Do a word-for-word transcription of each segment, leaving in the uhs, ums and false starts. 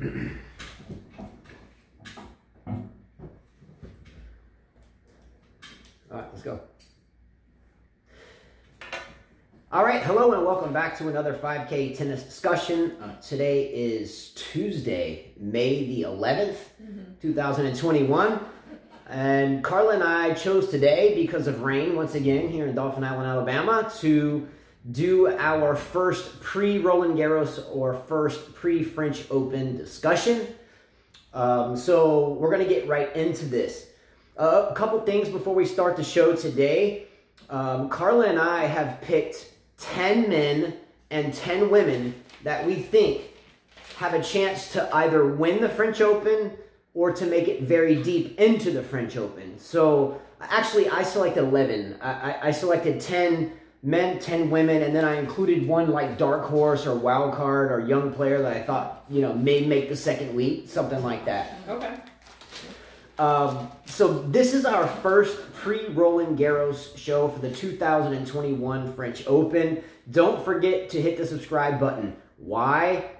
Alright, let's go. Alright, hello and welcome back to another five K tennis discussion. Uh, today is Tuesday, May the eleventh, mm-hmm. two thousand twenty-one. And Carla and I chose today, because of rain once again here in Dauphin Island, Alabama, to do our first pre-Roland Garros or first pre-French Open discussion. Um, so we're going to get right into this. Uh, a couple things before we start the show today. Um, Carla and I have picked ten men and ten women that we think have a chance to either win the French Open or to make it very deep into the French Open. So actually I selected eleven. I, I, I selected ten men, ten women, and then I included one like dark horse or wild card or young player that I thought, you know, may make the second week, something like that. Okay. Um, so this is our first pre-Roland Garros show for the two thousand twenty-one French Open. Don't forget to hit the subscribe button. Why?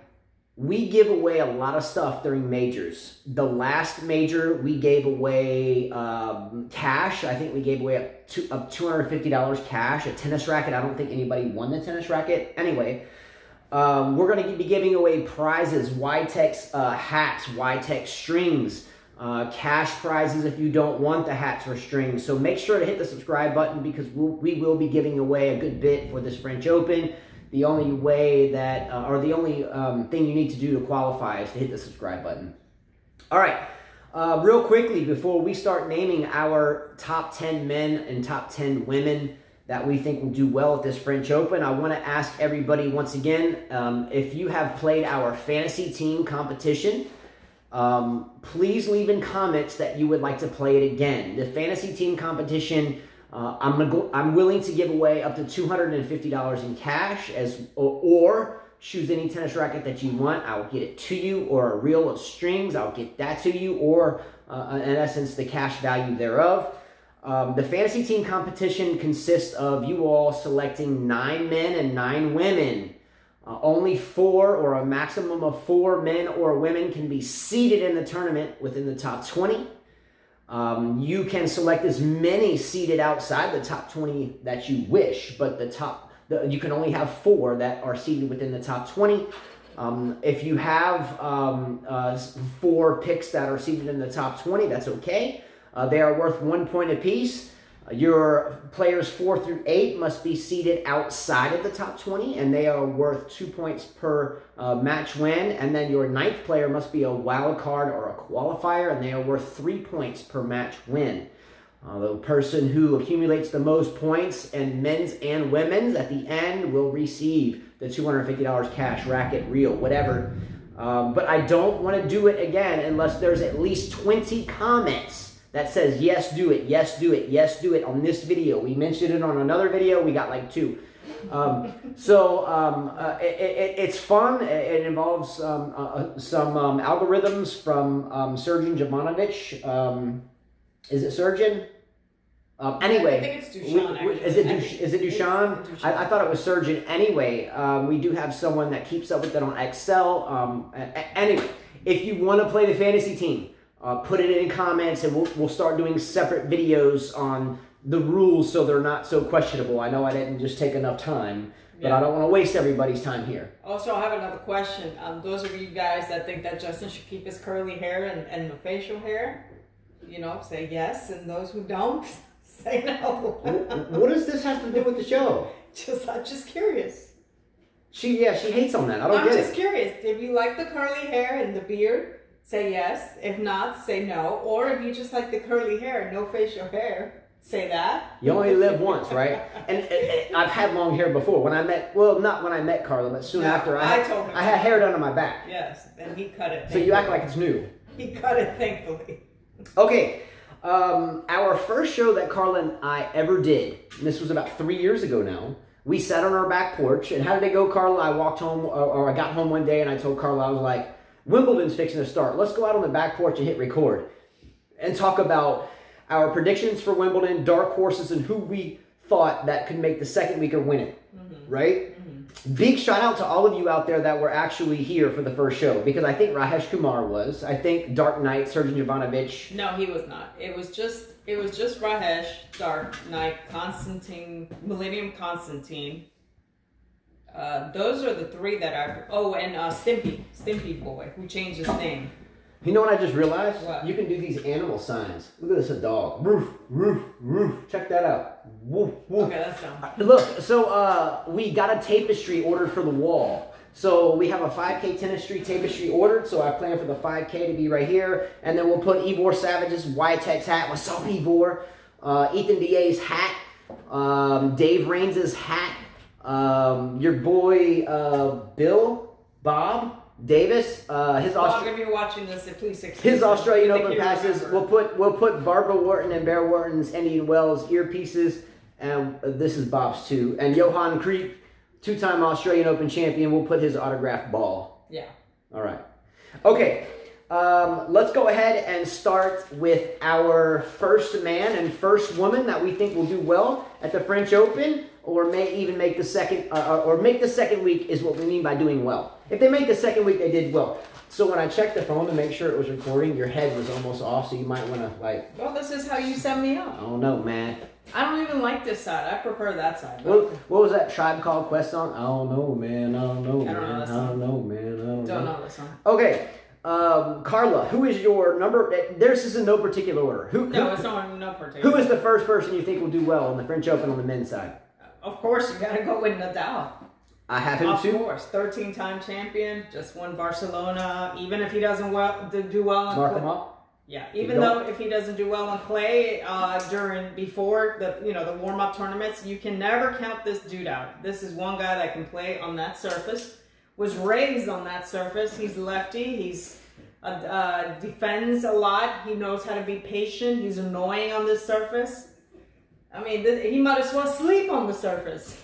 We give away a lot of stuff during majors. The last major, we gave away um, cash. I think we gave away up, to, up two hundred fifty dollars cash, a tennis racket. I don't think anybody won the tennis racket. Anyway, um, we're going to be giving away prizes, Witek uh, hats, Witek strings, uh, cash prizes if you don't want the hats or strings. So make sure to hit the subscribe button, because we'll, we will be giving away a good bit for this French Open. The only way that, uh, or the only um, thing you need to do to qualify is to hit the subscribe button. All right, uh, real quickly before we start naming our top ten men and top ten women that we think will do well at this French Open, I want to ask everybody once again, um, if you have played our fantasy team competition, um, please leave in comments that you would like to play it again. The fantasy team competition, Uh, I'm gonna go, I'm willing to give away up to two hundred fifty dollars in cash, as or, or choose any tennis racket that you want. I'll get it to you, or a reel of strings. I'll get that to you, or uh, in essence, the cash value thereof. Um, the fantasy team competition consists of you all selecting nine men and nine women. Uh, only four or a maximum of four men or women can be seeded in the tournament within the top twenty. Um, you can select as many seated outside the top twenty that you wish, but the top the, you can only have four that are seated within the top twenty. Um, if you have um, uh, four picks that are seated in the top twenty, that's okay. Uh, they are worth one point apiece. Uh, your players four through eight must be seated outside of the top twenty, and they are worth two points per uh, match win. And then your ninth player must be a wild card or a qualifier, and they are worth three points per match win. Uh, the person who accumulates the most points, and men's and women's, at the end will receive the two hundred fifty dollars cash, racket, reel, whatever. Um, but I don't want to do it again unless there's at least twenty comments that says, yes, do it, yes, do it, yes, do it on this video. We mentioned it on another video. We got like two. Um, so um, uh, it, it, it's fun. It, it involves um, uh, some um, algorithms from um, Sergen Jovanovic. Um, is it Sergen? Um, anyway, I think it's Duchan, we, we, is it Duchan? Is it Duchan? Duchan. I, I thought it was Sergen. Anyway, um, we do have someone that keeps up with it on Excel. Um, anyway, if you want to play the fantasy team, Uh, put it in comments, and we'll, we'll start doing separate videos on the rules so they're not so questionable. I know I didn't just take enough time, but yeah. I don't want to waste everybody's time here. Also, I have another question. Um, those of you guys that think that Justin should keep his curly hair and, and the facial hair, you know, say yes. And those who don't, say no. what, what does this have to do with the show? Just, I'm just curious. She, yeah, she hates on that. I don't I'm get it. I'm just curious. If you like the curly hair and the beard, say yes. If not, say no. Or if you just like the curly hair, no facial hair, say that. You only live once, right? And, and, and I've had long hair before. When I met, well, not when I met Carla, but soon no, after, I, I, had, told him I had hair down on my back. Yes, and he cut it. Thankfully. So you act like it's new. He cut it, thankfully. Okay, um, our first show that Carla and I ever did, and this was about three years ago now, we sat on our back porch, and how did it go, Carla? I walked home, or, or I got home one day, and I told Carla, I was like, Wimbledon's fixing to start. Let's go out on the back porch and hit record and talk about our predictions for Wimbledon, dark horses, and who we thought that could make the second week or win it, mm-hmm. right? Mm-hmm. big shout out to all of you out there that were actually here for the first show, because I think Rajesh Kumar was. I think Dark Knight, Sergeant Jovanovic. No, he was not. It was just it was just Rajesh, Dark Knight, Constantine, Millennium Constantine. Uh, those are the three that I... Oh, and uh, Stimpy. Stimpy Boy, who changed his name. You know what I just realized? What? You can do these animal signs. Look at this, a dog. Roof, roof, roof. Check that out. Woof, woof. Okay, that's dumb. Look, so uh, we got a tapestry ordered for the wall. So we have a five K Tennis Street tapestry ordered. So I plan for the five K to be right here. And then we'll put Ivor Savage's Y-Tex hat. What's up, Ivor? Uh, Ethan D A's hat. Um, Dave Rains's hat. Um, your boy, uh, Bill, Bob, Davis, uh, his, Bob, Austra if you're watching this, please his Australian Open passes. Remember. We'll put, we'll put Barbara Wharton and Bear Wharton's Indian Wells earpieces. And this is Bob's too. And Johan Creep, two-time Australian Open champion. We'll put his autographed ball. Yeah. All right. Okay. Um, let's go ahead and start with our first man and first woman that we think will do well at the French Open, or may even make the second, uh, or make the second week is what we mean by doing well. If they make the second week, they did well. So when I checked the phone to make sure it was recording, your head was almost off, so you might want to, like... Well, this is how you set me up. I don't know, man. I don't even like this side. I prefer that side. What, what was that Tribe Called Quest song? I don't know, man. I don't know, I don't man. Know I don't know, man. I don't, don't know. know this song. Okay. Um, Carla, who is your number? This is in no particular order. Who, no, who, it's not in no particular order. Who is the first person you think will do well in the French Open on the men's side? Of course, you gotta go with Nadal. I have him too. Of course, thirteen-time champion, just won Barcelona. Even if he doesn't well, do well on Mark clay, him up. Yeah, even though if he doesn't do well on clay uh, during before the you know the warm-up tournaments, you can never count this dude out. This is one guy that can play on that surface. Was raised on that surface. He's lefty. He's uh, uh, defends a lot. He knows how to be patient. He's annoying on this surface. I mean, he might as well sleep on the surface.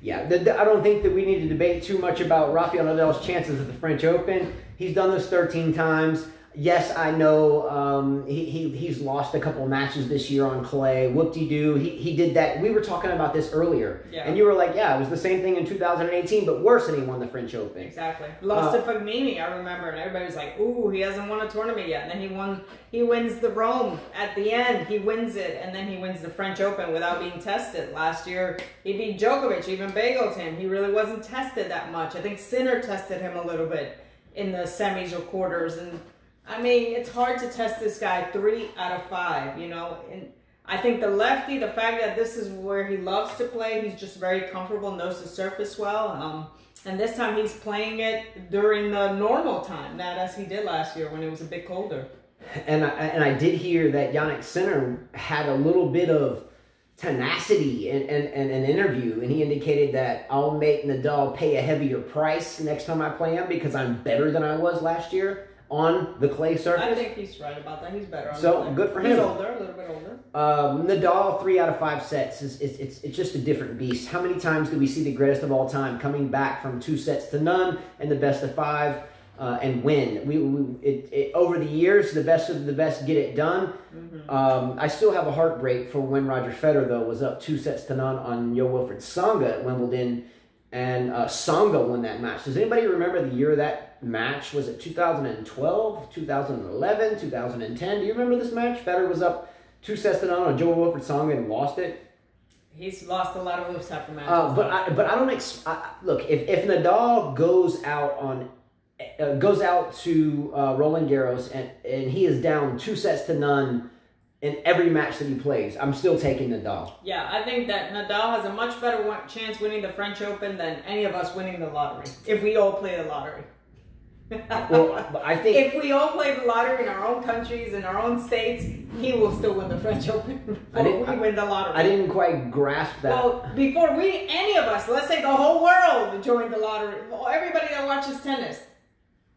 Yeah, the, the, I don't think that we need to debate too much about Rafael Nadal's chances at the French Open. He's done this thirteen times. Yes, I know um, he, he, he's lost a couple of matches this year on clay. Whoop-de-doo. He, he did that. We were talking about this earlier. Yeah. And you were like, yeah, it was the same thing in two thousand eighteen, but worse than he won the French Open. Exactly. Lost uh, to Fognini, I remember. And everybody was like, ooh, he hasn't won a tournament yet. And then he won. He wins the Rome at the end. He wins it. And then he wins the French Open without being tested. Last year, he beat Djokovic, even bageled him. He really wasn't tested that much. I think Sinner tested him a little bit in the semis or quarters, and I mean, it's hard to test this guy three out of five, you know. And I think the lefty, the fact that this is where he loves to play, he's just very comfortable, knows the surface well. Um, and this time he's playing it during the normal time, not as he did last year when it was a bit colder. And I, and I did hear that Yannick Sinner had a little bit of tenacity in, in, in an interview, and he indicated that I'll make Nadal pay a heavier price next time I play him because I'm better than I was last year on the clay surface. I think he's right about that. He's better on so, the clay. So, good for him. He's older, a little bit older. Um, Nadal, three out of five sets. It's, it's, it's, it's just a different beast. How many times do we see the greatest of all time coming back from two sets to none and the best of five uh, and win? We, we it, it, Over the years, the best of the best get it done. Mm-hmm. um, I still have a heartbreak for when Roger Federer, though, was up two sets to none on Yo Wilfried Tsonga at Wimbledon, and uh, Tsonga won that match. Does anybody remember the year that match? Was it two thousand twelve, two thousand eleven, two thousand ten? Do you remember this match? Federer was up two sets to none on Joel Wilfried Tsonga and lost it. He's lost a lot of those type of matches. Uh, but I, but I don't ex I, look. If if Nadal goes out on uh, goes out to uh, Roland Garros and and he is down two sets to none in every match that he plays, I'm still taking Nadal. Yeah, I think that Nadal has a much better chance winning the French Open than any of us winning the lottery if we all play the lottery. Well, I think if we all play the lottery in our own countries, in our own states, he will still win the French Open before we I, win the lottery. I didn't quite grasp that. Well, before we, any of us, let's say the whole world joined the lottery, well, everybody that watches tennis,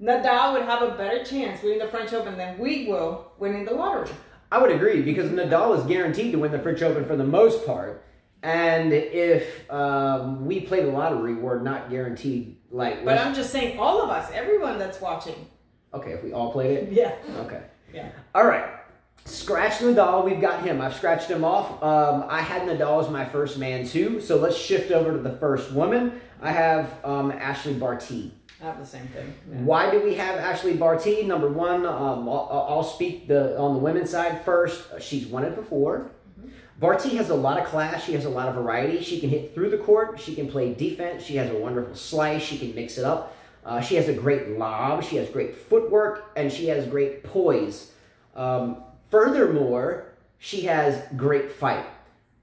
Nadal would have a better chance winning the French Open than we will winning the lottery. I would agree, because Nadal is guaranteed to win the French Open for the most part. And if um, we play the lottery, we're not guaranteed. Like, but I'm just saying, all of us, everyone that's watching. Okay, if we all played it? Yeah. Okay. Yeah. All right. Scratched Nadal, we've got him. I've scratched him off. Um, I had Nadal as my first man too, so let's shift over to the first woman. I have um, Ashley Barty. I have the same thing. Yeah. Why do we have Ashley Barty? Number one, um, I'll, I'll speak the on the women's side first. She's won it before. Mm-hmm. Barty has a lot of class. She has a lot of variety. She can hit through the court. She can play defense. She has a wonderful slice. She can mix it up. Uh, she has a great lob. She has great footwork, and she has great poise. Um, Furthermore, she has great fight.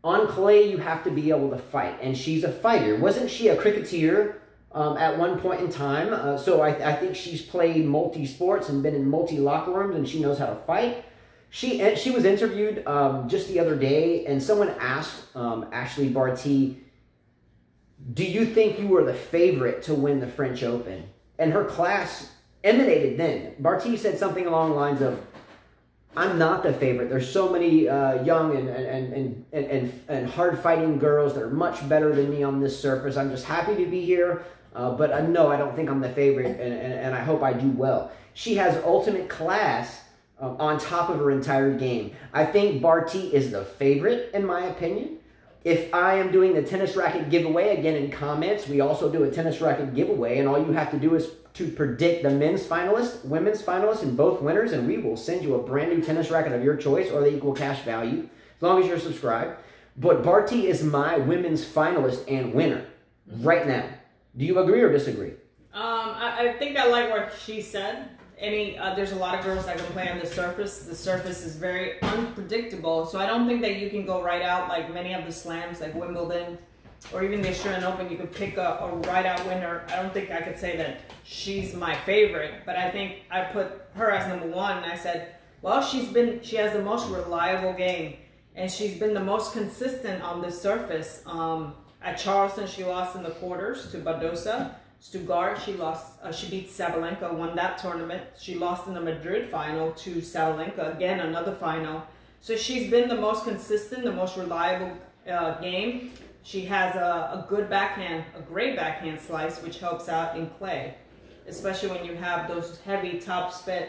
On clay, you have to be able to fight, and she's a fighter. Wasn't she a cricketer um, at one point in time? Uh, so I, th I think she's played multi-sports and been in multi-locker rooms, and she knows how to fight. She, she was interviewed um, just the other day, and someone asked um, Ashley Barty, do you think you were the favorite to win the French Open? And her class emanated then. Barty said something along the lines of, I'm not the favorite. There's so many uh, young and, and, and, and, and, and hard-fighting girls that are much better than me on this surface. I'm just happy to be here, uh, but I, no, I don't think I'm the favorite, and, and, and I hope I do well. She has ultimate class um, on top of her entire game. I think Barty is the favorite, in my opinion. If I am doing the tennis racket giveaway, again in comments, we also do a tennis racket giveaway, and all you have to do is to predict the men's finalist, women's finalist, and both winners, and we will send you a brand new tennis racket of your choice or the equal cash value, as long as you're subscribed. But Barty is my women's finalist and winner right now. Do you agree or disagree? Um, I, I think I like what she said. Any, uh, there's a lot of girls that can play on the surface. The surface is very unpredictable, so I don't think that you can go right out like many of the slams, like Wimbledon, or even the Australian Open, you could pick a, a right-out winner. I don't think I could say that she's my favorite, but I think I put her as number one, and I said, well, she's been, she has the most reliable game, and she's been the most consistent on this surface. Um, at Charleston, she lost in the quarters to Badosa. Stuttgart, she lost, uh, she beat Sabalenka, won that tournament. She lost in the Madrid final to Sabalenka, again, another final. So she's been the most consistent, the most reliable uh, game. She has a, a good backhand, a great backhand slice, which helps out in clay, especially when you have those heavy topspin,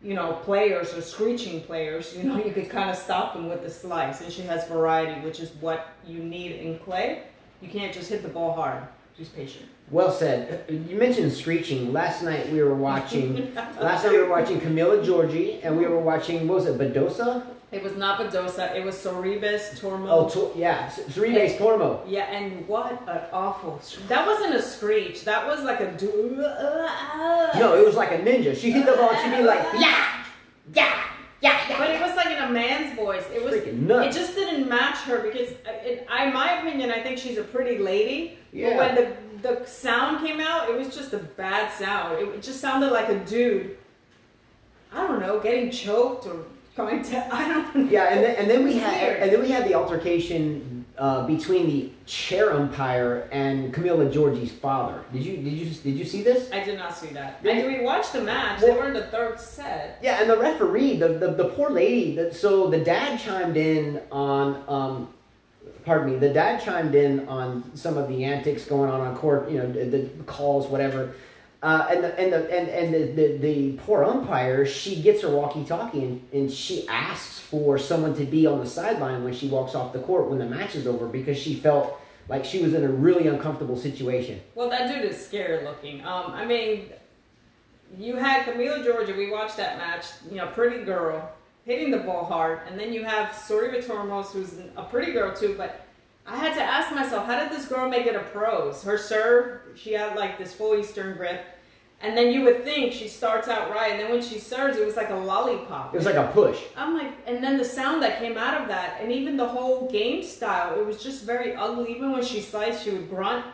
you know, players or screeching players. You know, you could kind of stop them with the slice. And she has variety, which is what you need in clay. You can't just hit the ball hard. She's patient. Well said. You mentioned screeching. Last night we were watching. last night we were watching Camila Giorgi, and we were watching. What was it, Badosa? It was not Badosa. It was Sorribes Tormo. Oh, to yeah. Sorribes Tormo. Yeah, and what an awful screech. That wasn't a screech. That was like a... No, it was like a ninja. She hit the ball and she'd be like, yeah, yeah, yeah, yeah. But it was like in a man's voice. It was... Freaking nuts. It just didn't match her because, it, I, in my opinion, I think she's a pretty lady. Yeah. But when the, the sound came out, it was just a bad sound. It just sounded like a dude, I don't know, getting choked or... Going to, I don't know. Yeah, and then, and then we had and then we had the altercation uh, between the chair umpire and Camila Giorgi's father. Did you did you did you see this? I did not see that. Did and we watched the match. Well, they were in the third set. Yeah, and the referee, the the, the poor lady. The, so the dad chimed in on. Um, pardon me. The dad chimed in on some of the antics going on on court. You know, the, the calls, whatever. Uh, and the and the and, and the, the, the poor umpire, she gets her walkie-talkie and, and she asks for someone to be on the sideline when she walks off the court when the match is over because she felt like she was in a really uncomfortable situation. Well, that dude is scary looking. Um, I mean, you had Camila Giorgi. We watched that match. You know, pretty girl hitting the ball hard, and then you have Sorribes Tormo, who's a pretty girl too, but. I had to ask myself, how did this girl make it a pros? Her serve, she had like this full Eastern grip. And then you would think she starts out right. And then when she serves, it was like a lollipop. It was like a push. I'm like, and then the sound that came out of that, and even the whole game style, it was just very ugly. Even when she sliced, she would grunt.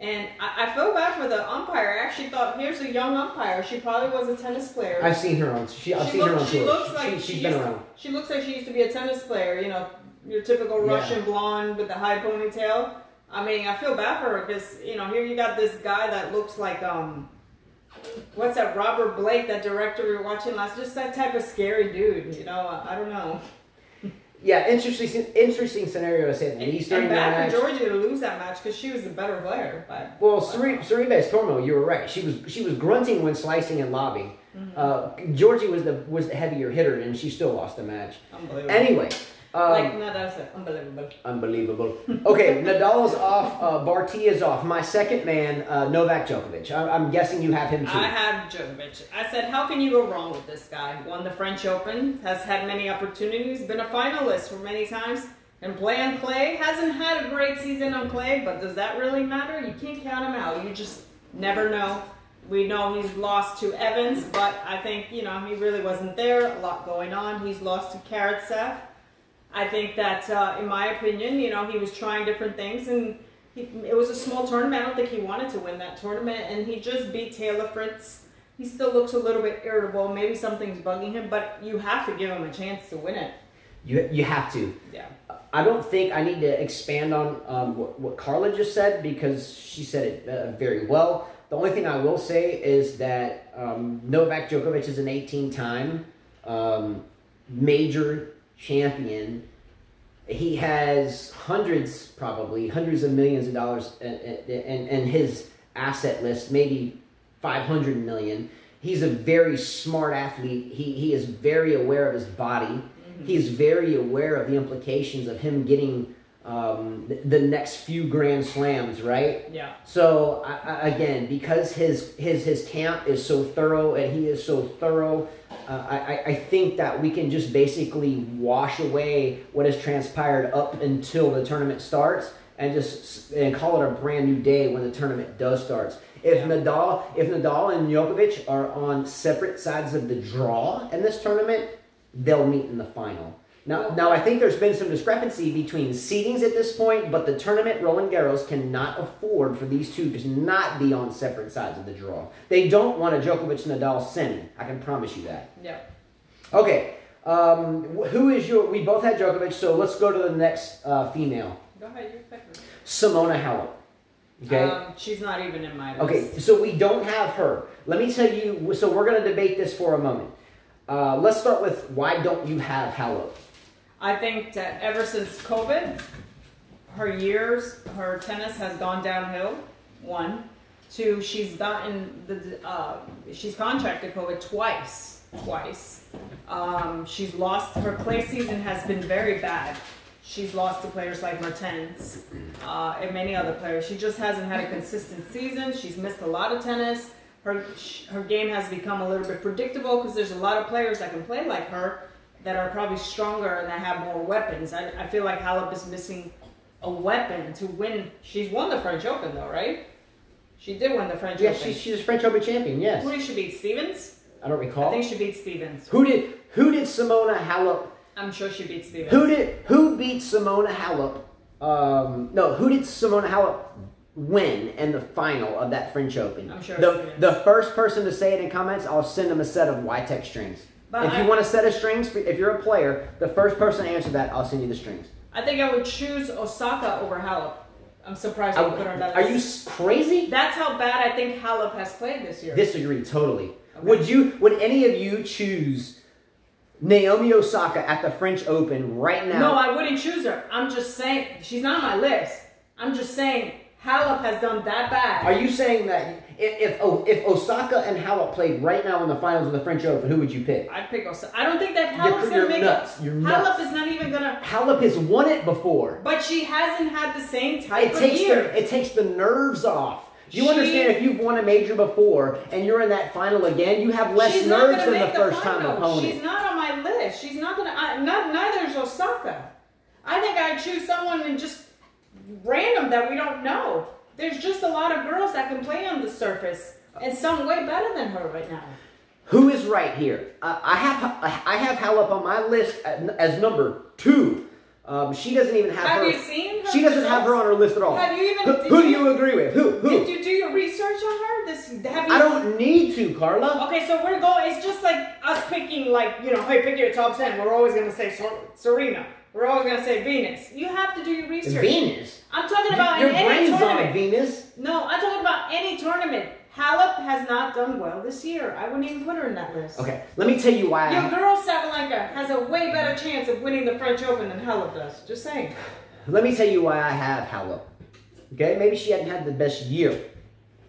And I, I feel bad for the umpire. I actually thought, here's a young umpire. She probably was a tennis player. I've seen her on. She, I've she seen look, her on. She looks like she, she's she been used, around. She looks like she used to be a tennis player, you know. Your typical Russian yeah. blonde with the high ponytail. I mean, I feel bad for her because, you know, here you got this guy that looks like, um, what's that, Robert Blake, that director we were watching last, just that type of scary dude, you know, I don't know. Yeah, interesting, interesting scenario to say the least. And bad for Georgia to lose that match because she was the better player. But well, Cerebes Tormo, you were right. She was she was grunting when slicing and lobbing. Mm-hmm. uh, Georgie was the was the heavier hitter, and she still lost the match. Unbelievable. Anyway, um, like Nadal said, unbelievable. Unbelievable. Okay, Nadal's off. Uh, Barty is off. My second man, uh, Novak Djokovic. I, I'm guessing you have him too. I have Djokovic. I said, how can you go wrong with this guy? Won the French Open, has had many opportunities, been a finalist for many times, and play on clay. Hasn't had a great season on clay, but does that really matter? You can't count him out. You just never know. We know he's lost to Evans, but I think, you know, he really wasn't there. A lot going on. He's lost to Karatsev. I think that, uh, in my opinion, you know, he was trying different things, and he, it was a small tournament. I don't think he wanted to win that tournament, and he just beat Taylor Fritz. He still looks a little bit irritable. Maybe something's bugging him, but you have to give him a chance to win it. You, you have to. Yeah. I don't think I need to expand on um, what, what Carla just said, because she said it uh, very well. The only thing I will say is that um, Novak Djokovic is an eighteen-time um, major champion. He has hundreds, probably, hundreds of millions of dollars in, in, in his asset list, maybe five hundred million. He's a very smart athlete. He, he is very aware of his body. Mm-hmm. He is very aware of the implications of him getting... Um, the next few Grand Slams, right? Yeah. So I, I, again, because his his his camp is so thorough and he is so thorough, uh, I I think that we can just basically wash away what has transpired up until the tournament starts and just and call it a brand new day when the tournament does starts. If yeah. Nadal, if Nadal and Djokovic are on separate sides of the draw in this tournament, they'll meet in the final. Now, now, I think there's been some discrepancy between seedings at this point, but the tournament Roland Garros cannot afford for these two to not be on separate sides of the draw. They don't want a Djokovic-Nadal semi. I can promise you that. Yeah. Okay. Um, who is your... We both had Djokovic, so let's go to the next uh, female. Go ahead. You're picking. Simona Halep. Okay. Um, she's not even in my list. Okay, so we don't have her. Let me tell you... So we're going to debate this for a moment. Uh, let's start with why don't you have Halep? I think that ever since COVID, her years, her tennis has gone downhill, one. Two, she's gotten, the, uh, she's contracted COVID twice, twice. Um, she's lost, her clay season has been very bad. She's lost to players like Mertens uh, and many other players. She just hasn't had a consistent season. She's missed a lot of tennis. Her, her game has become a little bit predictable because there's a lot of players that can play like her that are probably stronger and that have more weapons. I, I feel like Halep is missing a weapon to win. She's won the French Open, though, right? She did win the French yeah, Open. Yeah, she, she's a French Open champion, yes. Who did she beat? Stevens? I don't recall. I think she beat Stevens. Who did Who did Simona Halep... I'm sure she beat Stevens. Who did Who beat Simona Halep... Um, no, who did Simona Halep win in the final of that French Open? I'm sure the, the first person to say it in comments, I'll send them a set of Witek strings. But if you I, want a set of strings, if you're a player, the first person to answer that, I'll send you the strings. I think I would choose Osaka over Halep. I'm surprised I, I put her on that Are list. You crazy? That's how bad I think Halep has played this year. Disagree totally. Okay. Would you? Would any of you choose Naomi Osaka at the French Open right now? No, I wouldn't choose her. I'm just saying she's not on my list. I'm just saying Halep has done that bad. Are you saying that? If if, oh, if Osaka and Halep played right now in the finals of the French Open, who would you pick? I'd pick Osaka. I don't think that Halep's going to make nuts. it. You're nuts. Halep is not even going to... Halep has won it before. But she hasn't had the same type it of takes year. The, it takes the nerves off. You she, understand if you've won a major before and you're in that final again, you have less nerves than the first-time opponent. She's not on my list. She's not going to... Not, neither is Osaka. I think I'd choose someone and just random that we don't know. There's just a lot of girls that can play on the surface, and some way better than her right now. Who is right here? Uh, I have I have Halep on my list as number two. Um, she doesn't even have. Have her, you seen? Her she doesn't results? have her on her list at all. Have you even? Who, who you, do you agree with? Who? Who? Did you do your research on her? This. Have you, I don't need to, Carla. Okay, so we're going. It's just like us picking, like you know, hey, pick your top ten. We're always going to say Serena. We're always going to say Venus. You have to do your research. Venus? I'm talking about your in any tournament. On Venus? No, I'm talking about any tournament. Halep has not done well this year. I wouldn't even put her in that list. Okay, let me tell you why. Your I... girl Sabalenka has a way better chance of winning the French Open than Halep does. Just saying. Let me tell you why I have Halep. Okay, maybe she hadn't had the best year.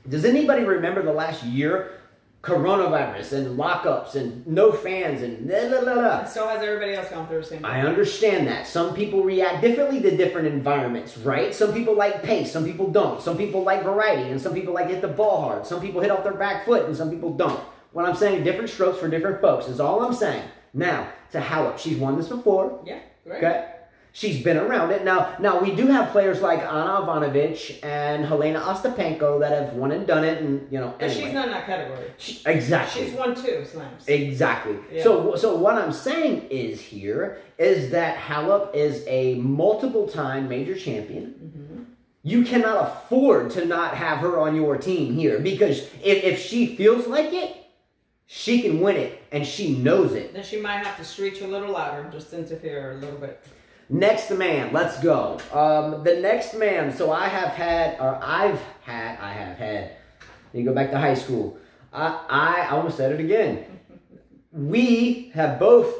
Does anybody remember the last year? Coronavirus and lockups and no fans and blah, blah, blah, blah. And so has everybody else gone through the same thing. I understand that. Some people react differently to different environments, right? Some people like pace, some people don't. Some people like variety, and some people like hit the ball hard. Some people hit off their back foot, and some people don't. What I'm saying, different strokes for different folks is all I'm saying. Now, to Halep, she's won this before. Yeah, great. Okay? She's been around it. Now, now we do have players like Ana Ivanovic and Helena Ostapenko that have won and done it, and you know. But anyway. She's not in that category. She, exactly. She's won two slams. Exactly. Yeah. So, so what I'm saying is here is that Halep is a multiple-time major champion. Mm-hmm. You cannot afford to not have her on your team here because if, if she feels like it, she can win it, and she knows it. Then she might have to screech a little louder, just interfere a little bit. Next man, let's go. Um, the next man, so I have had, or I've had, I have had, you go back to high school. I, I almost said it again. We have both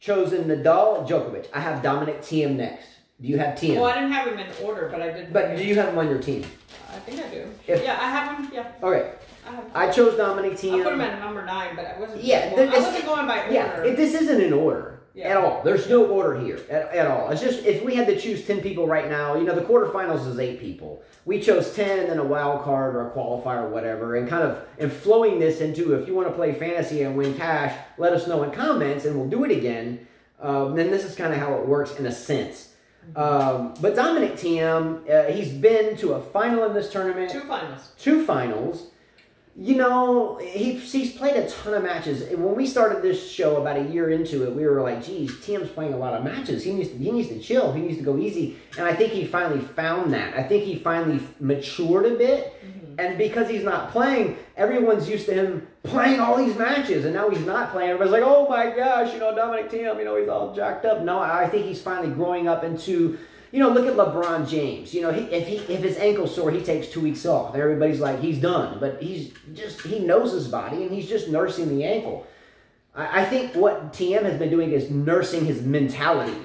chosen Nadal and Djokovic. I have Dominic Thiem next. Do you have Thiem? Well, I didn't have him in order, but I did. But do you have him on your team? I think I do. If, yeah, I have him, yeah. Okay. I, I chose Dominic Thiem. I put him at number nine, but I wasn't, yeah, there, I wasn't going by order. Yeah, it, this isn't in order. Yeah. At all. There's no order here at, at all. It's just if we had to choose ten people right now, you know, the quarterfinals is eight people. We chose ten and then a wild card or a qualifier or whatever, and kind of and flowing this into if you want to play fantasy and win cash, let us know in comments and we'll do it again. Um, then this is kind of how it works in a sense. Um, but Dominic Thiem, uh, he's been to a final in this tournament. Two finals. Two finals. You know, he, he's played a ton of matches. When we started this show about a year into it, we were like, geez, Tiam's playing a lot of matches. He needs to, he needs to chill. He needs to go easy. And I think he finally found that. I think he finally matured a bit. Mm-hmm. And because he's not playing, everyone's used to him playing all these matches. And now he's not playing. Everybody's like, oh my gosh, you know, Dominic Thiem, you know, he's all jacked up. No, I think he's finally growing up into... You know, look at LeBron James. You know, he, if he if his ankle's sore, he takes two weeks off. Everybody's like, he's done. But he's just, he knows his body, and he's just nursing the ankle. I, I think what Thiem has been doing is nursing his mentality.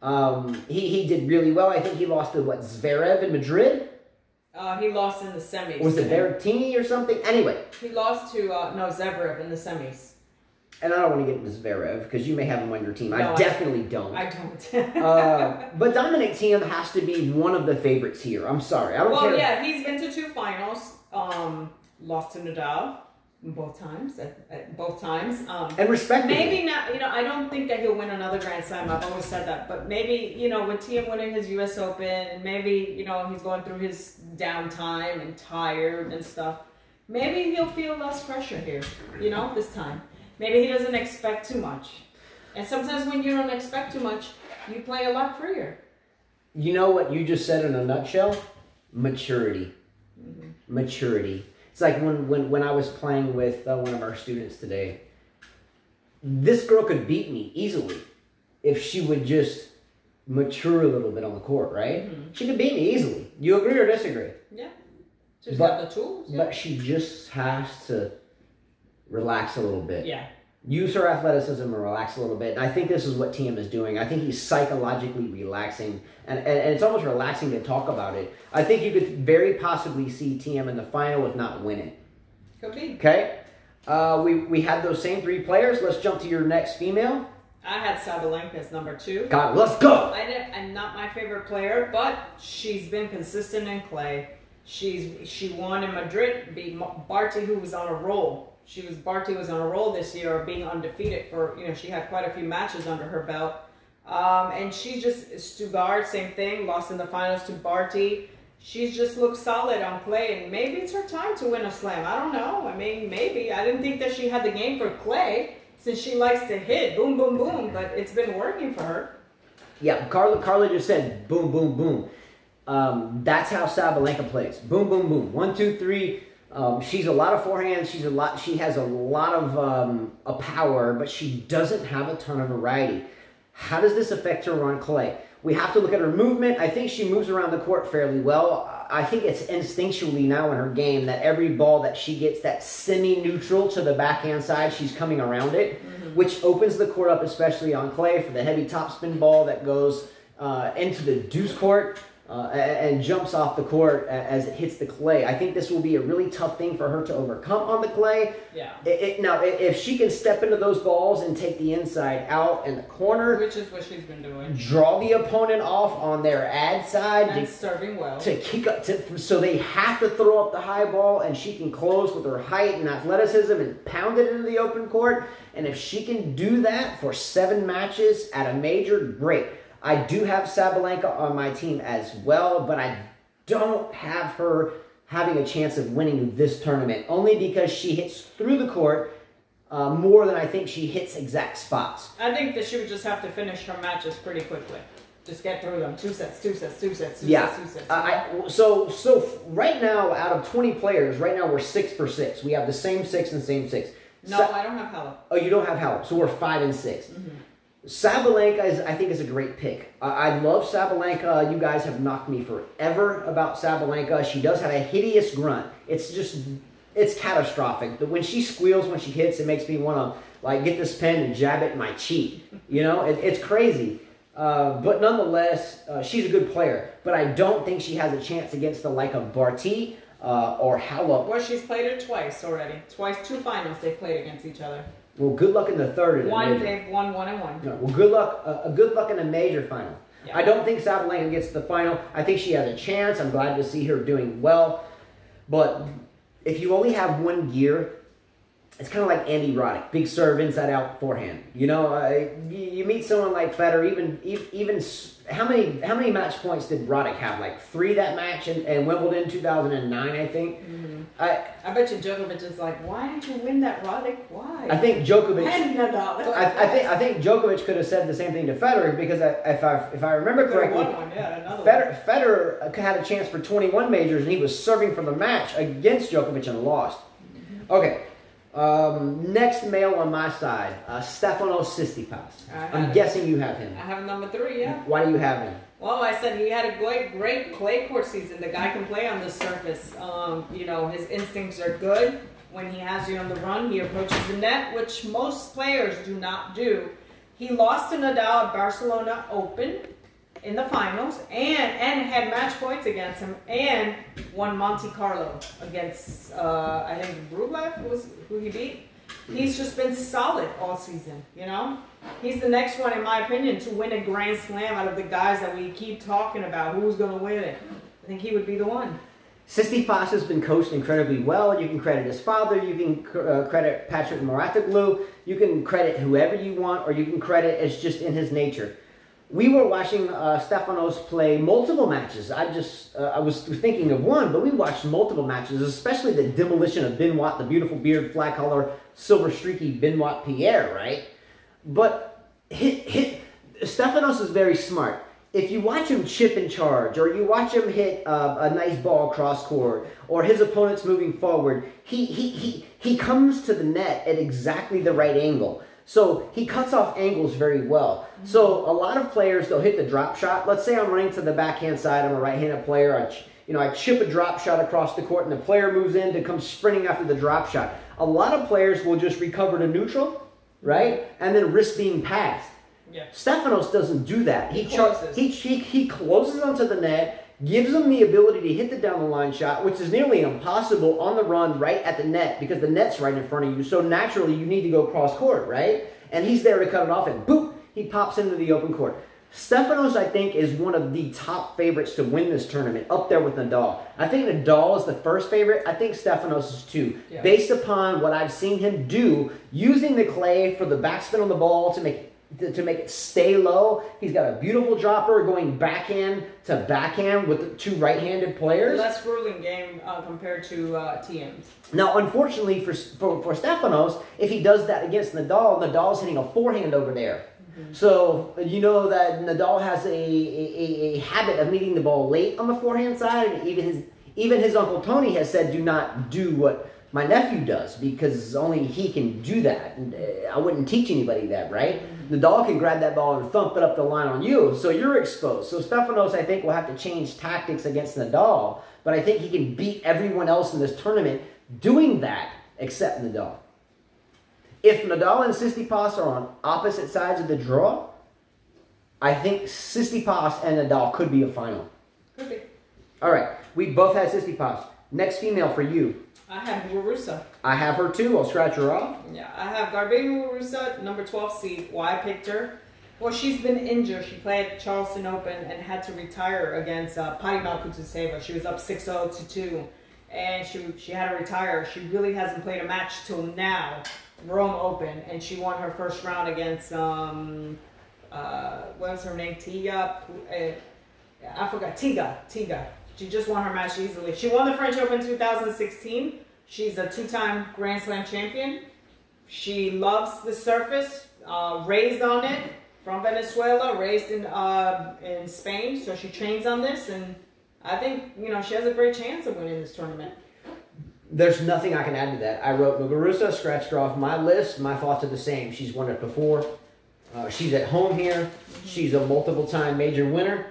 Um, he, he did really well. I think he lost to, what, Zverev in Madrid? Uh, he lost in the semis. Was it Berrettini or something? Anyway. He lost to, uh, no, Zverev in the semis. And I don't want to get into Zverev because you may have him on your team. No, I, I definitely don't. I don't. uh, but Dominic Thiem has to be one of the favorites here. I'm sorry. I don't well, care. Well, yeah, he's been to two finals. Um, lost to Nadal both times. At, at both times. Um, and respectfully. Maybe not. You know, I don't think that he'll win another Grand Slam. I've always said that. But maybe, you know, with Thiem winning his U S Open, and maybe, you know, he's going through his downtime and tired and stuff. Maybe he'll feel less pressure here, you know, this time. Maybe he doesn't expect too much. And sometimes when you don't expect too much, you play a lot freer. You know what you just said in a nutshell? Maturity. Mm-hmm. Maturity. It's like when, when, when I was playing with uh, one of our students today. This girl could beat me easily if she would just mature a little bit on the court, right? Mm-hmm. She could beat me easily. You agree or disagree? Yeah. She's but, got the tools. Yeah. But she just has to... relax a little bit. Yeah. Use her athleticism and relax a little bit. And I think this is what Thiem is doing. I think he's psychologically relaxing. And, and, and it's almost relaxing to talk about it. I think you could very possibly see Thiem in the final if not win it. Could be. Okay. Uh, we, we had those same three players. Let's jump to your next female. I had Sabalenka as number two. God, let's go! I didn't, I'm not my favorite player, but she's been consistent in clay. She's She won in Madrid, beat Barty, who was on a roll. She was Barty was on a roll this year of being undefeated for, you know, she had quite a few matches under her belt. Um, and she just, Stuttgart, same thing, lost in the finals to Barty. She's just looked solid on clay, and maybe it's her time to win a slam. I don't know. I mean, maybe. I didn't think that she had the game for clay since she likes to hit boom, boom, boom, but it's been working for her. Yeah, Carla, Carla just said boom, boom, boom. Um, that's how Sabalenka plays. Boom, boom, boom. One, two, three. Um, she's a lot of forehands. She's a lot. She has a lot of um, a power, but she doesn't have a ton of variety. How does this affect her on clay? We have to look at her movement. I think she moves around the court fairly well. I think it's instinctually now in her game that every ball that she gets that semi-neutral to the backhand side, she's coming around it, mm-hmm. which opens the court up, especially on clay, for the heavy topspin ball that goes uh, into the deuce court uh, and jumps off the court as it hits the clay. I think this will be a really tough thing for her to overcome on the clay. Yeah. It, it, now, if she can step into those balls and take the inside out in the corner, which is what she's been doing, draw the opponent off on their ad side, and to, serving well to kick up, to, so they have to throw up the high ball, and she can close with her height and athleticism and pound it into the open court. And if she can do that for seven matches at a major, great. I do have Sabalenka on my team as well, but I don't have her having a chance of winning this tournament, only because she hits through the court uh, more than I think she hits exact spots. I think that she would just have to finish her matches pretty quickly. Just get through them. Two sets, two sets, two sets, two yeah. sets, two sets. Two uh, I, so, so right now, out of twenty players, right now we're six for six. We have the same six and same six. No, Sa I don't have Halep. Oh, you don't have Halep. So we're five and six. Mm-hmm. Sabalenka, is, I think, is a great pick. Uh, I love Sabalenka. You guys have knocked me forever about Sabalenka. She does have a hideous grunt. It's just, it's catastrophic. But when she squeals, when she hits, it makes me want to, like, get this pen and jab it in my cheek. You know, it, it's crazy. Uh, but nonetheless, uh, she's a good player. But I don't think she has a chance against the like of Barty uh, or Halep. Well, she's played her twice already. Twice, two finals they've played against each other. Well, good luck in the third. One, they've won one and one. No, well, good luck. Uh, good luck in a major final. Yeah. I don't think Sabalenka gets to the final. I think she has a chance. I'm glad to see her doing well. But if you only have one gear, it's kind of like Andy Roddick, big serve, inside out, forehand. You know, uh, you meet someone like Federer. Even even how many how many match points did Roddick have? Like three that match and, and Wimbledon two thousand nine, I think. Mm-hmm. I, I bet you Djokovic is like, why did you win that, Roddick? Why? I think Djokovic. I, I think I think Djokovic could have said the same thing to Federer, because I, if I if I remember correctly, one, yeah, Federer, Federer had a chance for twenty-one majors and he was serving for the match against Djokovic and lost. Okay, um, next male on my side, uh, Stefanos Tsitsipas. I'm him. guessing you have him. I have number three. Yeah. Why do you have him? Well, I said he had a great, great clay court season. The guy can play on the surface. Um, you know, his instincts are good. When he has you on the run, he approaches the net, which most players do not do. He lost to Nadal at Barcelona Open in the finals, and, and had match points against him, and won Monte Carlo against, uh, I think, Rublev was who he beat. He's just been solid all season, you know? He's the next one, in my opinion, to win a Grand Slam out of the guys that we keep talking about. Who's going to win it? I think he would be the one. Tsitsipas has been coached incredibly well. You can credit his father. You can cr uh, credit Patrick Mouratoglou. You can credit whoever you want, or you can credit it's just in his nature. We were watching uh, Stefanos play multiple matches. I just, uh, I was thinking of one, but we watched multiple matches, especially the demolition of Benoit, the beautiful beard, fly collar, silver streaky Benoit Pierre, right? But hit, hit, Stefanos is very smart. If you watch him chip and charge, or you watch him hit uh, a nice ball cross court, or his opponent's moving forward, he, he, he, he comes to the net at exactly the right angle. So he cuts off angles very well. So a lot of players, they'll hit the drop shot. Let's say I'm running to the backhand side. I'm a right-handed player. I, you know, I chip a drop shot across the court, and the player moves in to come sprinting after the drop shot. A lot of players will just recover to neutral, right, and then risk being passed. Yeah. Stefanos doesn't do that. He, he closes. He, he, he closes onto the net, gives them the ability to hit the down-the-line shot, which is nearly impossible on the run right at the net, because the net's right in front of you. So naturally, you need to go cross-court, right? And he's there to cut it off, and boop, he pops into the open court. Stefanos, I think, is one of the top favorites to win this tournament, up there with Nadal. I think Nadal is the first favorite. I think Stefanos is two. Yeah. Based upon what I've seen him do, using the clay for the backspin on the ball to make it to make it stay low. He's got a beautiful dropper going backhand to backhand with the two right-handed players. Less grueling game uh, compared to uh, T M's. Now, unfortunately for, for, for Stefanos, if he does that against Nadal, Nadal's hitting a forehand over there. Mm-hmm. So, you know that Nadal has a, a, a habit of meeting the ball late on the forehand side. And even his, even his Uncle Tony has said, do not do what My nephew does, because only he can do that. I wouldn't teach anybody that, right? The dog can grab that ball and thump it up the line on you, so you're exposed. So Stefanos, I think, will have to change tactics against Nadal, but I think he can beat everyone else in this tournament doing that except Nadal. If Nadal and Tsitsipas are on opposite sides of the draw, I think Tsitsipas and Nadal could be a final. Okay. All right. We both had Tsitsipas. Next female for you. I have Muguruza. I have her too. I'll scratch her off. Yeah, I have Garbiñe Muguruza, number twelve seed. Why I picked her? Well, she's been injured. She played Charleston Open and had to retire against uh, Patty Malkutuzeva. She was up six oh to two, and she she had to retire. She really hasn't played a match till now. Rome Open, and she won her first round against um uh what was her name? Tiga. Uh, I forgot. Tiga. Tiga. She just won her match easily. She won the French Open two thousand sixteen. She's a two-time Grand Slam champion. She loves the surface, uh, raised on it from Venezuela, raised in, uh, in Spain. So she trains on this, and I think, you know, she has a great chance of winning this tournament. There's nothing I can add to that. I wrote Muguruza, scratched her off my list. My thoughts are the same. She's won it before. Uh, she's at home here. She's a multiple-time major winner.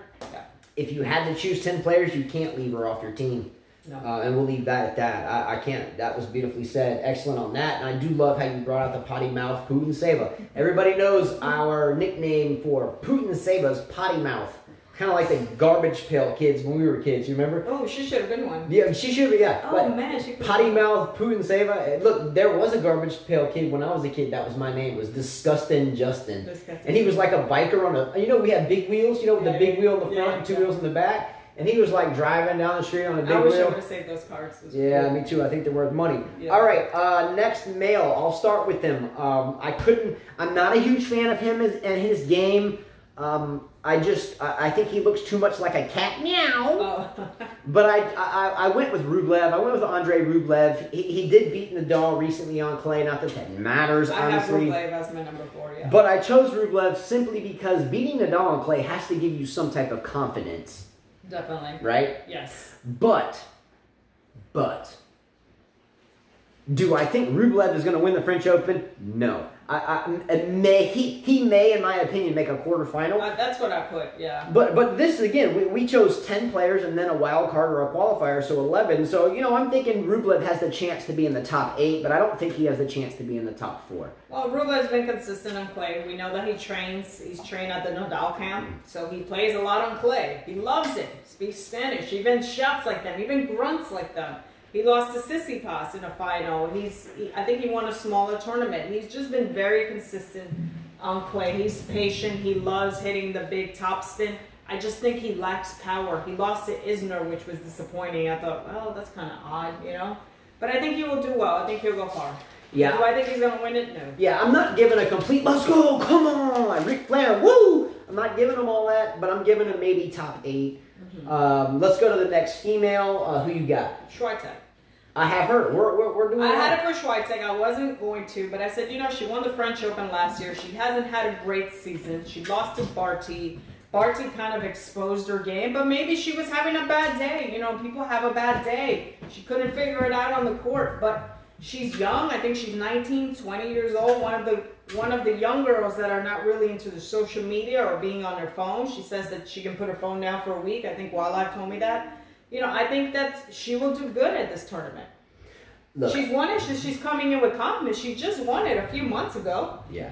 If you had to choose ten players, you can't leave her off your team. No. Uh, and we'll leave that at that. I, I can't. That was beautifully said. Excellent on that. And I do love how you brought out the potty mouth Putin-Seba. Everybody knows our nickname for Putin-Seba is potty mouth. Kind of like the garbage pail kids when we were kids. You remember? Oh, she should have been one. Yeah, she should have. Yeah. Oh, but man. She potty been. mouth Putin-Seba. Look, there was a garbage pail kid when I was a kid. That was my name. It was Disgustin' Justin. Disgustin'. And he was like a biker on a, you know, we had big wheels, you know, with yeah, the big wheel in the front yeah, and two yeah. wheels in the back. And he was like driving down the street on a big wheel. I wish wheel. I would have saved those cars. Yeah, cool. Me too. I think they're worth money. Yeah. All right, uh, next male. I'll start with him. Um, I couldn't, I'm not a huge fan of him and his game. Um, I just, I, I think he looks too much like a cat meow. Oh. But I, I, I went with Rublev. I went with Andre Rublev. He, he did beat Nadal recently on clay. Not that that matters, honestly. I have Rublev as my number four, yeah. But I chose Rublev simply because beating Nadal on clay has to give you some type of confidence. Definitely. Right? Yes. But, but, do I think Rublev is going to win the French Open? No. I, I, may, he, he may, in my opinion, make a quarterfinal. Uh, that's what I put, yeah. But but this, again, we, we chose ten players and then a wild card or a qualifier, so eleven. So, you know, I'm thinking Rublev has the chance to be in the top eight, but I don't think he has the chance to be in the top four. Well, Rublev's been consistent on clay. We know that he trains. He's trained at the Nadal camp, so he plays a lot on clay. He loves it. Speaks Spanish. Even shots like them. Even grunts like them. He lost to Tsitsipas in a final. He's, he, I think he won a smaller tournament. He's just been very consistent on clay. He's patient. He loves hitting the big topspin. I just think he lacks power. He lost to Isner, which was disappointing. I thought, well, that's kind of odd, you know? But I think he will do well. I think he'll go far. Yeah. Do I think he's going to win it? No. Yeah, I'm not giving a complete, let's go, come on, Ric Flair, woo! I'm not giving him all that, but I'm giving him maybe top eight. Mm-hmm. um, let's go to the next female. Uh, who you got? Swiatek. I have her. We're, we're, we're doing I right. had her for Swiatek. I wasn't going to, but I said, you know, she won the French Open last year. She hasn't had a great season. She lost to Barty. Barty kind of exposed her game, but maybe she was having a bad day. You know, people have a bad day. She couldn't figure it out on the court, but she's young. I think she's nineteen, twenty years old. One of the One of the young girls that are not really into the social media or being on her phone. She says that she can put her phone down for a week. I think Wildlife told me that. You know, I think that she will do good at this tournament. Look, she's won it. She's coming in with confidence. She just won it a few months ago. Yeah.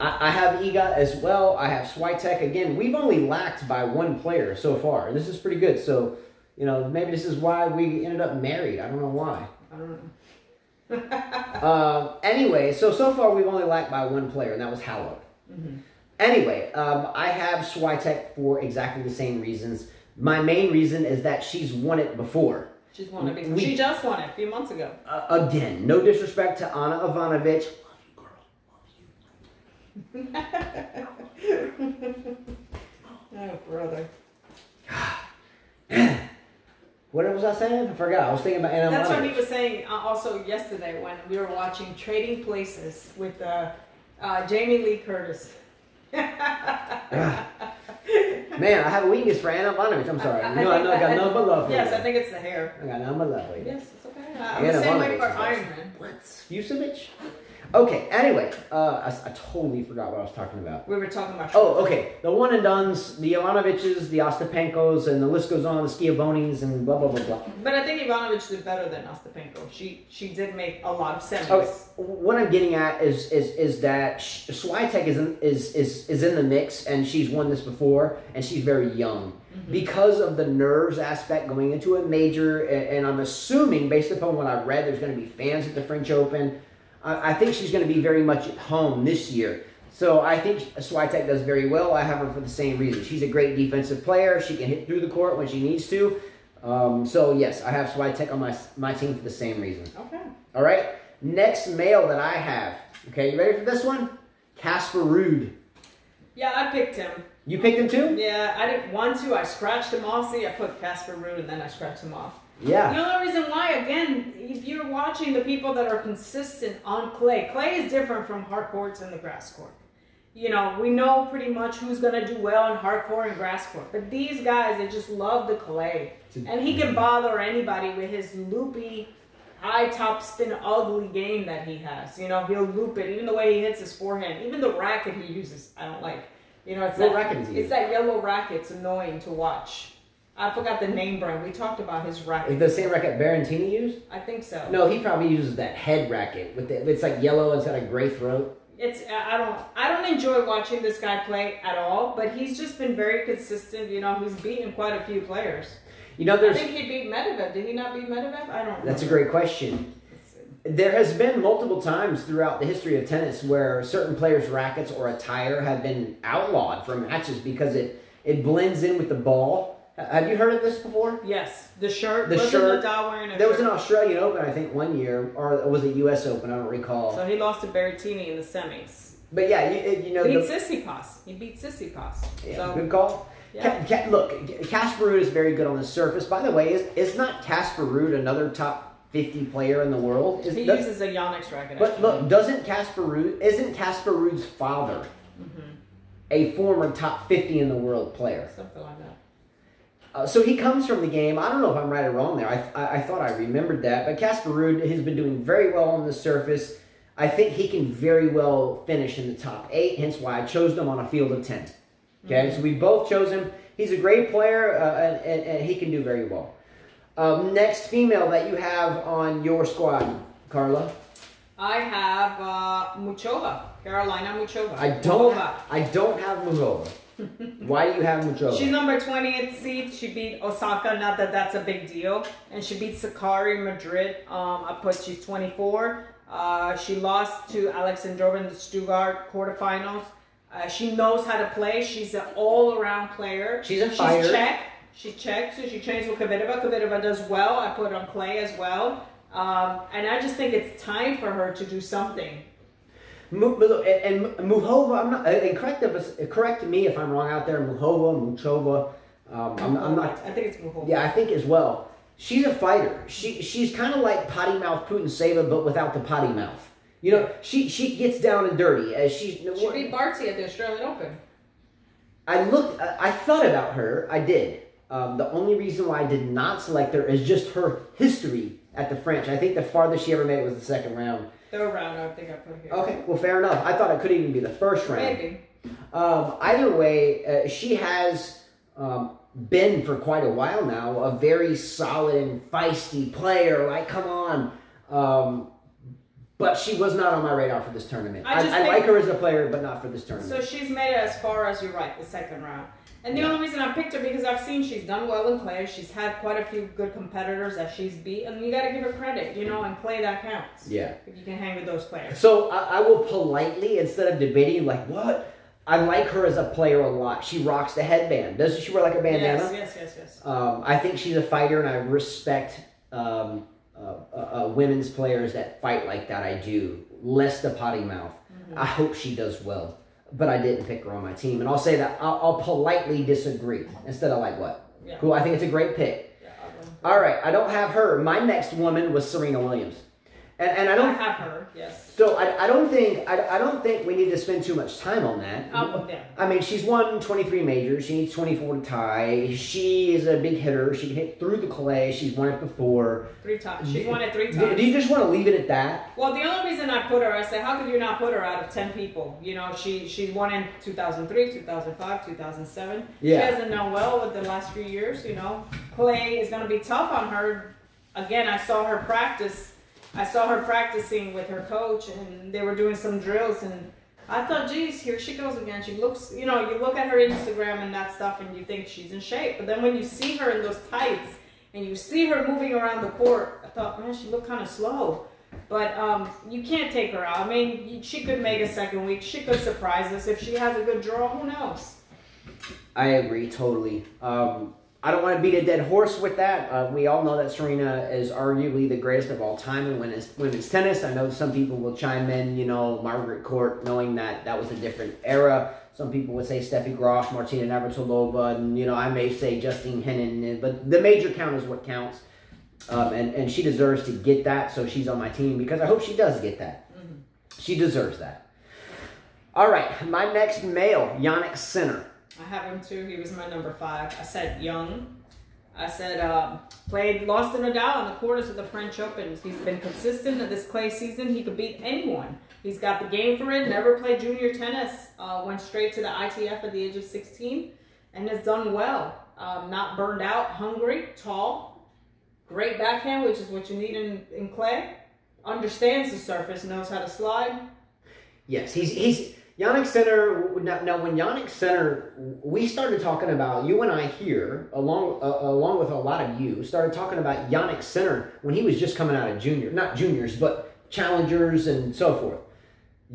I, I have Iga as well. I have Swiatek. Again, we've only lacked by one player so far. This is pretty good. So, you know, maybe this is why we ended up married. I don't know why. I don't know. uh, anyway, so, so far we've only lacked by one player, and that was Halep. Mm-hmm. Anyway, um, I have Swiatek for exactly the same reasons. My main reason is that she's won it before. She's won it before. We, she just won it a few months ago. Uh, again, no disrespect to Ana Ivanovic. Love you, girl. Love you. Oh, brother. What was I saying? I forgot. I was thinking about Ana Ivanovic. That's what he was saying uh, also yesterday when we were watching Trading Places with uh, uh, Jamie Lee Curtis. uh, man, I have a weakness for Ana Ivanovic. I'm sorry. I, I, no, I, I, I got I, none but love for Yes, you. I think it's the hair. I got none but love for you. Yes, it's okay. Yeah, I'm Anna the same Monovich way for Iron Man. What? Vucevic? Okay, anyway, uh, I, I totally forgot what I was talking about. We were talking about... Oh, okay. The one and done's, the Ivanoviches, the Ostapenkos, and the list goes on, the Schiavonis, and blah, blah, blah, blah. But I think Ivanovic did better than Ostapenko. She she did make a lot of sense. Okay. What I'm getting at is is is that Swiatek is in, is, is, is in the mix, and she's won this before, and she's very young. Mm-hmm. Because of the nerves aspect going into a major, and, and I'm assuming, based upon what I read, there's going to be fans at the French Open. I think she's going to be very much at home this year. So I think Swiatek does very well. I have her for the same reason. She's a great defensive player. She can hit through the court when she needs to. Um, so, yes, I have Swiatek on my my team for the same reason. Okay. All right. Next male that I have. Okay, you ready for this one? Casper Ruud. Yeah, I picked him. You picked him too? Yeah, I didn't want to. I scratched him off. See, I put Casper Ruud and then I scratched him off. Yeah. The only reason why, again, if you're watching the people that are consistent on clay, clay is different from hard courts and the grass court. You know, we know pretty much who's going to do well in hard court and grass court. But these guys, they just love the clay. And he can bother anybody with his loopy, high top spin, ugly game that he has. You know, he'll loop it. Even the way he hits his forehand, even the racket he uses, I don't like. You know, it's, that, racket it's that yellow racket. It's annoying to watch. I forgot the name brand. We talked about his racket. Is the same racket Berrettini used? I think so. No, he probably uses that head racket with the, it's like yellow instead of gray throat. It's I don't I don't enjoy watching this guy play at all, but he's just been very consistent. You know, he's beaten quite a few players. You know, there's. I think he beat Medvedev. Did he not beat Medvedev? I don't know. That's a great question. There has been multiple times throughout the history of tennis where certain players' rackets or attire have been outlawed for matches because it it blends in with the ball. Have you heard of this before? Yes. The shirt. The shirt. There was an Australian Open, I think, one year, or it was a U S Open, I don't recall. So he lost to Berrettini in the semis. But yeah, you, you know. He beat Tsitsipas. He beat Tsitsipas. Yeah, so, good call. Yeah. Ca ca look, Casper Ruud is very good on the surface. By the way, is, is not Casper Ruud another top fifty player in the world? Is, he does, uses a Yannick's racket. But actually, look, doesn't Casper Ruud, isn't Casper Ruud's father mm-hmm. a former top fifty in the world player? Something like that. Uh, so he comes from the game. I don't know if I'm right or wrong there. I, I, I thought I remembered that. But Casper Ruud has been doing very well on the surface. I think he can very well finish in the top eight, hence why I chose him on a field of ten. Okay, mm-hmm. So we both chose him. He's a great player, uh, and, and, and he can do very well. Um, next female that you have on your squad, Carla? I have uh, Muchova, Carolina Muchova. I don't, ha I don't have Muchova. Why do you have Muchova? She's number twentieth seed. She beat Osaka. Not that that's a big deal. And she beat Sakari Madrid. Um, I put she's twenty-four. Uh, she lost to Alexandrova in the Stuttgart quarterfinals. Uh, she knows how to play. She's an all-around player. She's a fire. She's Czech. She's Czech. So she trains with Kvitova. Kvitova does well. I put on clay as well. Um, and I just think it's time for her to do something. And Muchova, I'm not. And correct, correct me if I'm wrong out there. Muchova, Muchova. Um, I'm, I'm not. I think it's Muchova. Yeah, I think as well. She's a fighter. She she's kind of like potty mouth Putintseva, but without the potty mouth. You know, she she gets down and dirty. As she she what, beat Barty at the Australian Open. I looked. I thought about her. I did. Um, the only reason why I did not select her is just her history at the French. I think the farthest she ever made it was the second round. Third round, I think I put here. Okay, well, fair enough. I thought it could even be the first round. Maybe. Um, either way, uh, she has um, been for quite a while now a very solid and feisty player. Like, come on. Um, but she was not on my radar for this tournament. I, I, I like her as a player, but not for this tournament. So she's made it as far as, you're right, the second round. And the yeah. only reason I picked her because I've seen she's done well in clay. She's had quite a few good competitors that she's beat. And you got to give her credit, you know, and clay that counts. Yeah. If you can hang with those players. So I, I will politely, instead of debating, like, what? I like her as a player a lot. She rocks the headband. Doesn't she wear like a bandana? Yes, yes, yes, yes. Um, I think she's a fighter, and I respect um, uh, uh, uh, women's players that fight like that. I do. Less the potty mouth. Mm-hmm. I hope she does well. But I didn't pick her on my team. And I'll say that I'll, I'll politely disagree instead of like what? Yeah. Cool. I think it's a great pick. Yeah, all right. I don't have her. My next woman was Serena Williams. And, and I don't I have her. Yes. So I, I don't think I, I don't think we need to spend too much time on that. Um, yeah. I mean, she's won twenty-three majors. She needs twenty-four to tie. She is a big hitter. She can hit through the clay. She's won it before. Three times. She's won it three times. Do, do you just want to leave it at that? Well, the only reason I put her, I said, how could you not put her out of ten people? You know, she she won in two thousand three, two thousand five, two thousand seven. Yeah. She hasn't done well with the last few years. You know, clay is going to be tough on her. Again, I saw her practice. I saw her practicing with her coach, and they were doing some drills, and I thought, geez, here she goes again. She looks, you know, you look at her Instagram and that stuff, and you think she's in shape. But then when you see her in those tights, and you see her moving around the court, I thought, man, she looked kind of slow. But um, you can't take her out. I mean, she could make a second week. She could surprise us. If she has a good draw, who knows? I agree totally. Um... I don't want to beat a dead horse with that. Uh, we all know that Serena is arguably the greatest of all time in women's, women's tennis. I know some people will chime in, you know, Margaret Court, knowing that that was a different era. Some people would say Steffi Graf, Martina Navratilova, and, you know, I may say Justine Henin. But the major count is what counts. Um, and, and she deserves to get that, so she's on my team because I hope she does get that. Mm-hmm. She deserves that. All right, my next male, Jannik Sinner. I have him too. He was my number five. I said young. I said uh, played lost to Nadal in the quarters of the French Open. He's been consistent in this clay season. He could beat anyone. He's got the game for it. Never played junior tennis. Uh, went straight to the I T F at the age of sixteen and has done well. Um, not burned out, hungry, tall, great backhand, which is what you need in, in clay. Understands the surface, knows how to slide. Yes, he's he's... Jannik Sinner, now when Jannik Sinner, we started talking about, you and I here, along uh, along with a lot of you, started talking about Jannik Sinner when he was just coming out of junior, not juniors, but challengers and so forth.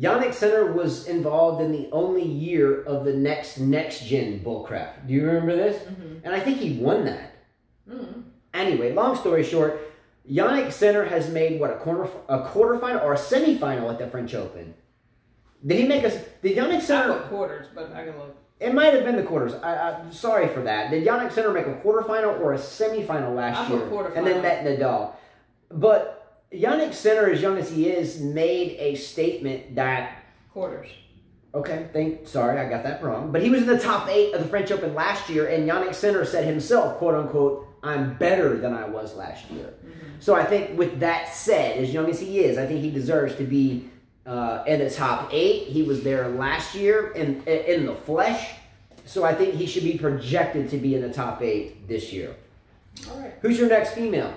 Jannik Sinner was involved in the only year of the next next gen bullcrap. Do you remember this? Mm-hmm. And I think he won that. Mm-hmm. Anyway, long story short, Jannik Sinner has made, what, a quarter a quarterfinal or a semifinal at the French Open. Did he make us? Did Jannik Sinner I quarters? But I can look. It might have been the quarters. I, I'm sorry for that. Did Jannik Sinner make a quarterfinal or a semifinal last I'm year? Quarterfinal. And then met Nadal. But Jannik Sinner, as young as he is, made a statement that quarters. Okay, thank. Sorry, I got that wrong. But he was in the top eight of the French Open last year, and Jannik Sinner said himself, "quote unquote, I'm better than I was last year." Mm-hmm. So I think, with that said, as young as he is, I think he deserves to be. Uh, in the top eight, he was there last year in in the flesh, so I think he should be projected to be in the top eight this year. All right. Who's your next female?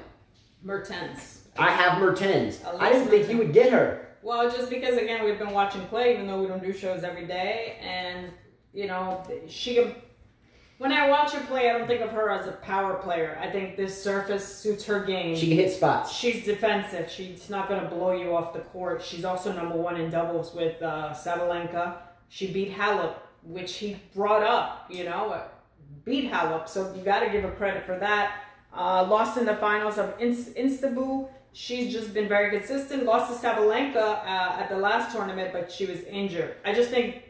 Mertens. I have Mertens. Alex I didn't Mertens. think you would get her. Well, just because again we've been watching play, even though we don't do shows every day, and you know she. When I watch her play, I don't think of her as a power player. I think this surface suits her game. She can hit spots. She's defensive. She's not going to blow you off the court. She's also number one in doubles with uh, Sabalenka. She beat Halep, which he brought up, you know, beat Halep. So you got to give her credit for that. Uh, lost in the finals of Istanbul. She's just been very consistent. Lost to Sabalenka uh, at the last tournament, but she was injured. I just think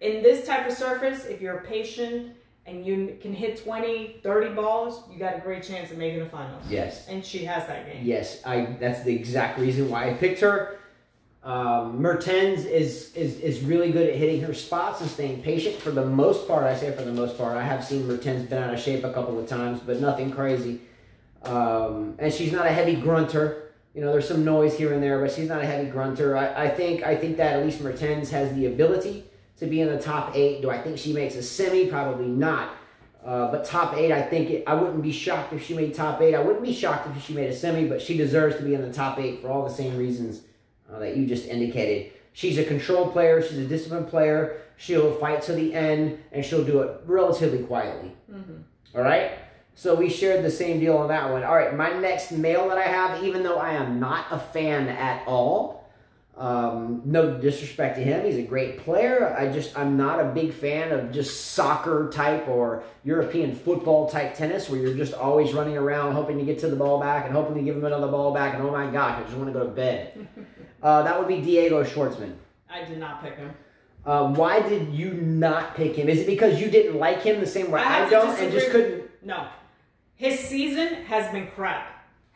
in this type of surface, if you're patient and you can hit twenty, thirty balls, you got a great chance of making the finals. Yes. And she has that game. Yes, I. That's the exact reason why I picked her. Um, Mertens is, is, is really good at hitting her spots and staying patient. For the most part, I say for the most part, I have seen Mertens been out of shape a couple of times, but nothing crazy. Um, and she's not a heavy grunter. You know, there's some noise here and there, but she's not a heavy grunter. I, I think I think that at least Mertens has the ability to be in the top eight. Do I think she makes a semi? Probably not. Uh, but top eight, I think it, I wouldn't be shocked if she made top eight. I wouldn't be shocked if she made a semi, but she deserves to be in the top eight for all the same reasons uh, that you just indicated. She's a control player. She's a disciplined player. She'll fight to the end, and she'll do it relatively quietly. Mm-hmm. All right? So we shared the same deal on that one. All right, my next male that I have, even though I am not a fan at all, Um, no disrespect to him. He's a great player. I just, I'm not a big fan of just soccer type or European football type tennis where you're just always running around hoping to get to the ball back and hoping to give him another ball back. And oh my gosh, I just want to go to bed. uh, that would be Diego Schwartzman. I did not pick him. Uh, why did you not pick him? Is it because you didn't like him the same way I, I don't and just couldn't? No. His season has been crap.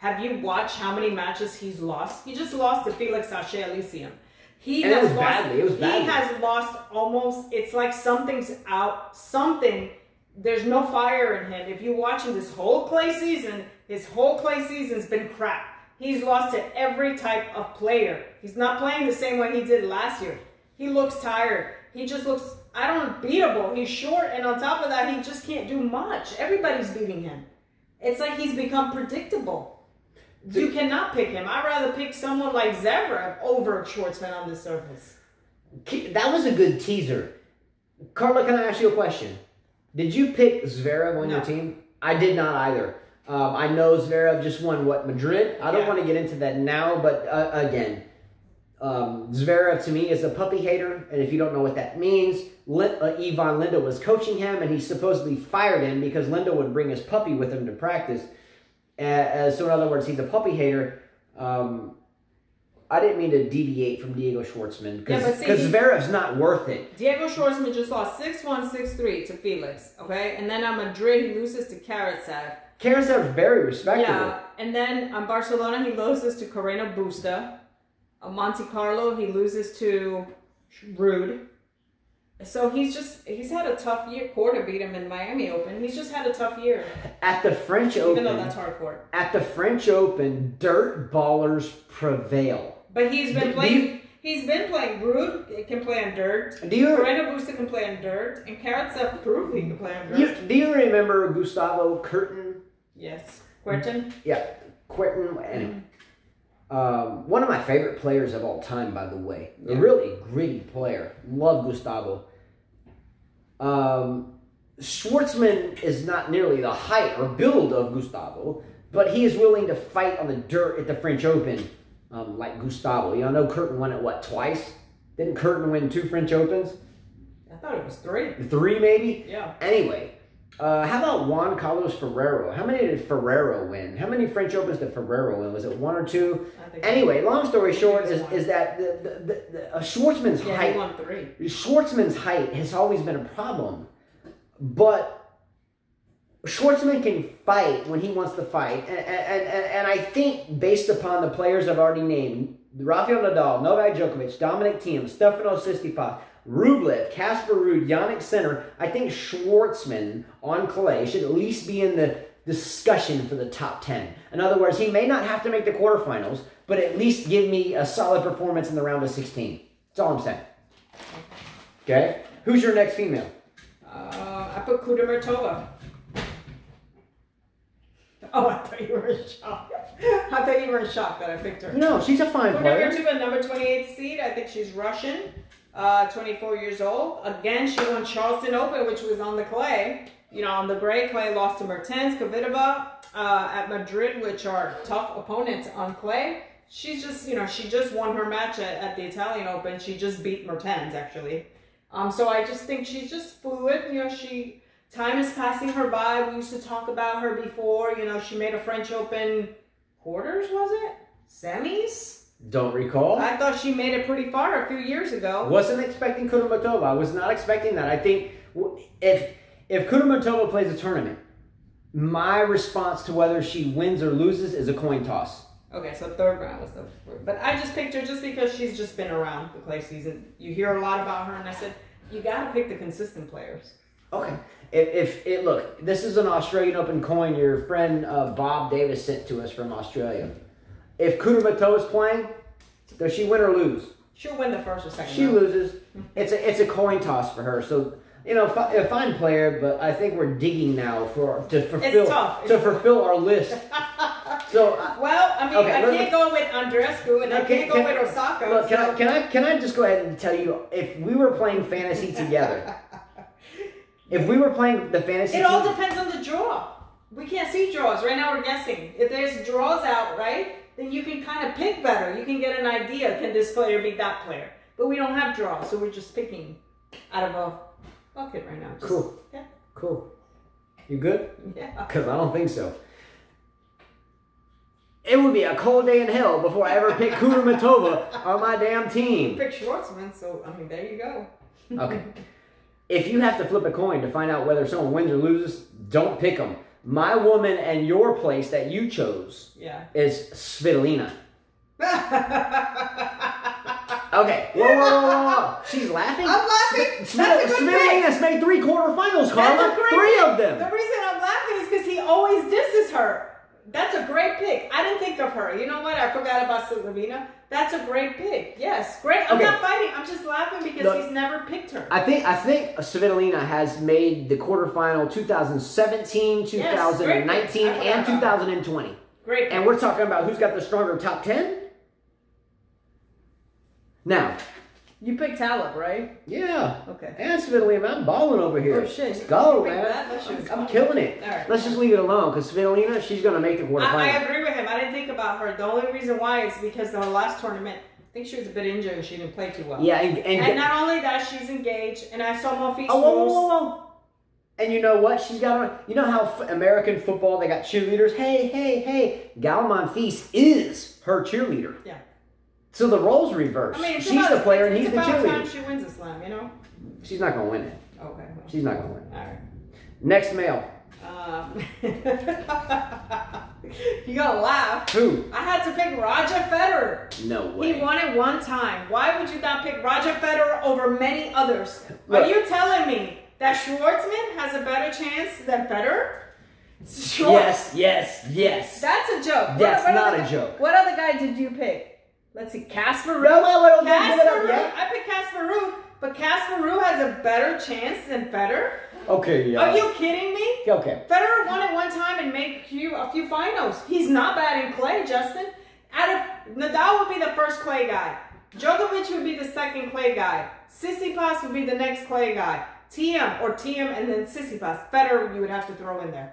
Have you watched how many matches he's lost? He just lost to Felix Sache Elysium. He and has it was lost, badly. It was badly. He has lost almost, it's like something's out, something, there's no fire in him. If you're watching this whole Clay season, his whole Clay season's been crap. He's lost to every type of player. He's not playing the same way he did last year. He looks tired. He just looks, I don't know, beatable. He's short, and on top of that, he just can't do much. Everybody's beating him. It's like he's become predictable. You cannot pick him. I'd rather pick someone like Zverev over Schwartzman on the surface. That was a good teaser. Carla, can I ask you a question? Did you pick Zverev on no. your team? I did not either. Um, I know Zverev just won, what, Madrid? I don't yeah. want to get into that now, but uh, again, um, Zverev to me is a puppy hater, and if you don't know what that means, Lind uh, Ivan Lendl was coaching him, and he supposedly fired him because Lendl would bring his puppy with him to practice. Uh, so in other words, he's a puppy hater. Um, I didn't mean to deviate from Diego Schwartzman because yeah, Zverev's not worth it. Diego Schwartzman just lost six one, six three to Felix, okay? And then on Madrid, he loses to Karatsev. Karatsev's very respectable. Yeah, and then on Barcelona, he loses to Carreno Busta. On Monte Carlo, he loses to Ruud. So he's just, he's had a tough year. Korda beat him in Miami Open. He's just had a tough year. At the French Open. Even though that's hard court. At the French Open, dirt ballers prevail. But he's been playing, you, he's been playing Ruud, it can play on dirt. Carreno Busta can play on dirt. And Karatsev proved he can play on dirt. You, do you remember Gustavo Kuerten? Yes. Kuerten? Yeah. Kuerten. Mm-hmm. Um, one of my favorite players of all time, by the way. Yeah. A really gritty player. Love Gustavo. Um, Schwartzman is not nearly the height or build of Gustavo, but he is willing to fight on the dirt at the French Open um, like Gustavo. You know, Kuerten won it, what, twice? Didn't Kuerten win two French Opens? I thought it was three. Three, maybe? Yeah. Anyway, uh, how about Juan Carlos Ferrero? How many did Ferrero win? How many French Opens did Ferrero win? Was it one or two? I think anyway, long story short is, is that the, the, the, the, uh, Schwartzman's yeah, height, he won three. Schwartzman's height has always been a problem, but Schwartzman can fight when he wants to fight, and, and, and, and I think based upon the players I've already named, Rafael Nadal, Novak Djokovic, Dominic Thiem, Stefanos Tsitsipas, Rublev, Casper Ruud, Yannick Sinner, I think Schwartzman on clay should at least be in the discussion for the top ten. In other words, he may not have to make the quarterfinals, but at least give me a solid performance in the round of sixteen. That's all I'm saying. Okay? Who's your next female? Uh, I put Kudermetova. Oh, I thought you were in shock. I thought you were in shock that I picked her. No, she's a fine player. Number two and number twenty-eight seed. I think she's Russian. Uh, twenty-four years old. Again, she won Charleston Open, which was on the clay. You know, on the gray clay, lost to Mertens, Kvitova uh, at Madrid, which are tough opponents on clay. She's just, you know, she just won her match at, at the Italian Open. She just beat Mertens, actually. Um, so I just think she's just fluid. You know, she time is passing her by. We used to talk about her before. You know, she made a French Open quarters, was it? Semis? Don't recall. I thought she made it pretty far a few years ago. Wasn't expecting Kudermetova. I was not expecting that. I think if if Kudermetova plays a tournament, my response to whether she wins or loses is a coin toss. Okay, so third round was the word. But I just picked her just because she's just been around the clay season. You hear a lot about her, and I said, you got to pick the consistent players. Okay. If, if it look, this is an Australian Open coin your friend uh, Bob Davis sent to us from Australia. If Kudermetova is playing, does she win or lose? She'll win the first or second. She round. loses. It's a it's a coin toss for her. So you know, fi a fine player, but I think we're digging now for to fulfill it's tough. to it's fulfill tough. our list. So I, well, I mean, okay, I can't me, go with Andreescu and I okay, can't go can, with Osaka. Look, can so. I can I can I just go ahead and tell you if we were playing fantasy together, if we were playing the fantasy, it team, all depends on the draw. We can't see draws right now. We're guessing. If there's draws out, right? Then you can kind of pick better. You can get an idea, can this player beat that player? But we don't have draws, so we're just picking out of a bucket right now. Just, cool. Yeah. Cool. You good? Yeah. Because I don't think so. It would be a cold day in hell before I ever pick Kudermetova on my damn team. You pick Schwartzman, so, I mean, there you go. Okay. If you have to flip a coin to find out whether someone wins or loses, don't pick them. My woman and your place that you chose yeah. is Svitolina. Okay. Whoa, whoa, whoa, whoa, whoa. She's laughing? I'm laughing. Sv That's Sv a good Svitolina's made three quarterfinals, Carla. Three pick. of them. The reason I'm laughing is because he always disses her. That's a great pick. I didn't think of her. You know what? I forgot about Svitolina. That's a great pick. Yes, great. I'm okay. not fighting. I'm just laughing because Look, he's never picked her. I think I think Svitolina has made the quarterfinal two thousand seventeen, two thousand nineteen, yes, and two thousand twenty. Great. Pick. And we're talking about who's got the stronger top ten. Now, you picked Talib, right? Yeah. Okay. And Svitolina, I'm balling over here. Oh shit! Let's go, man. That? That I'm, I'm killing it. All right. Let's just leave it alone, because Svitolina, she's gonna make the quarterfinals. I, I agree with him. I didn't think about her. The only reason why is because the last tournament, I think she was a bit injured and she didn't play too well. Yeah, and and, and not only that, she's engaged, and I saw Monfils. Oh, whoa, whoa, whoa, whoa. And you know what? She's got. You know how f American football they got cheerleaders. Hey, hey, hey! Gael Monfils is her cheerleader. Yeah. So the roles reverse. I mean, she's about, the player and he's the cheerleader. It's about time she wins a slam, you know? She's not going to win it. Okay. Well, she's not going to win it. All right. Next male. Um, you got to laugh. Who? I had to pick Roger Federer. No way. He won it one time. Why would you not pick Roger Federer over many others? Look, are you telling me that Schwartzman has a better chance than Federer? Schwartz. Yes, yes, yes. That's a joke. That's what, what not other, a joke. What other guy did you pick? Let's see, Casper Ruud. No, I don't Casper Ruud. Yet. I picked Casper Ruud, but Casper Ruud has a better chance than Federer. Okay, yeah. Are you kidding me? Okay. Federer won it one time and made a few, a few finals. He's not bad in clay, Justin. Out of Nadal would be the first clay guy. Djokovic would be the second clay guy. Tsitsipas would be the next clay guy. T M or T M and then Tsitsipas. Federer, you would have to throw in there.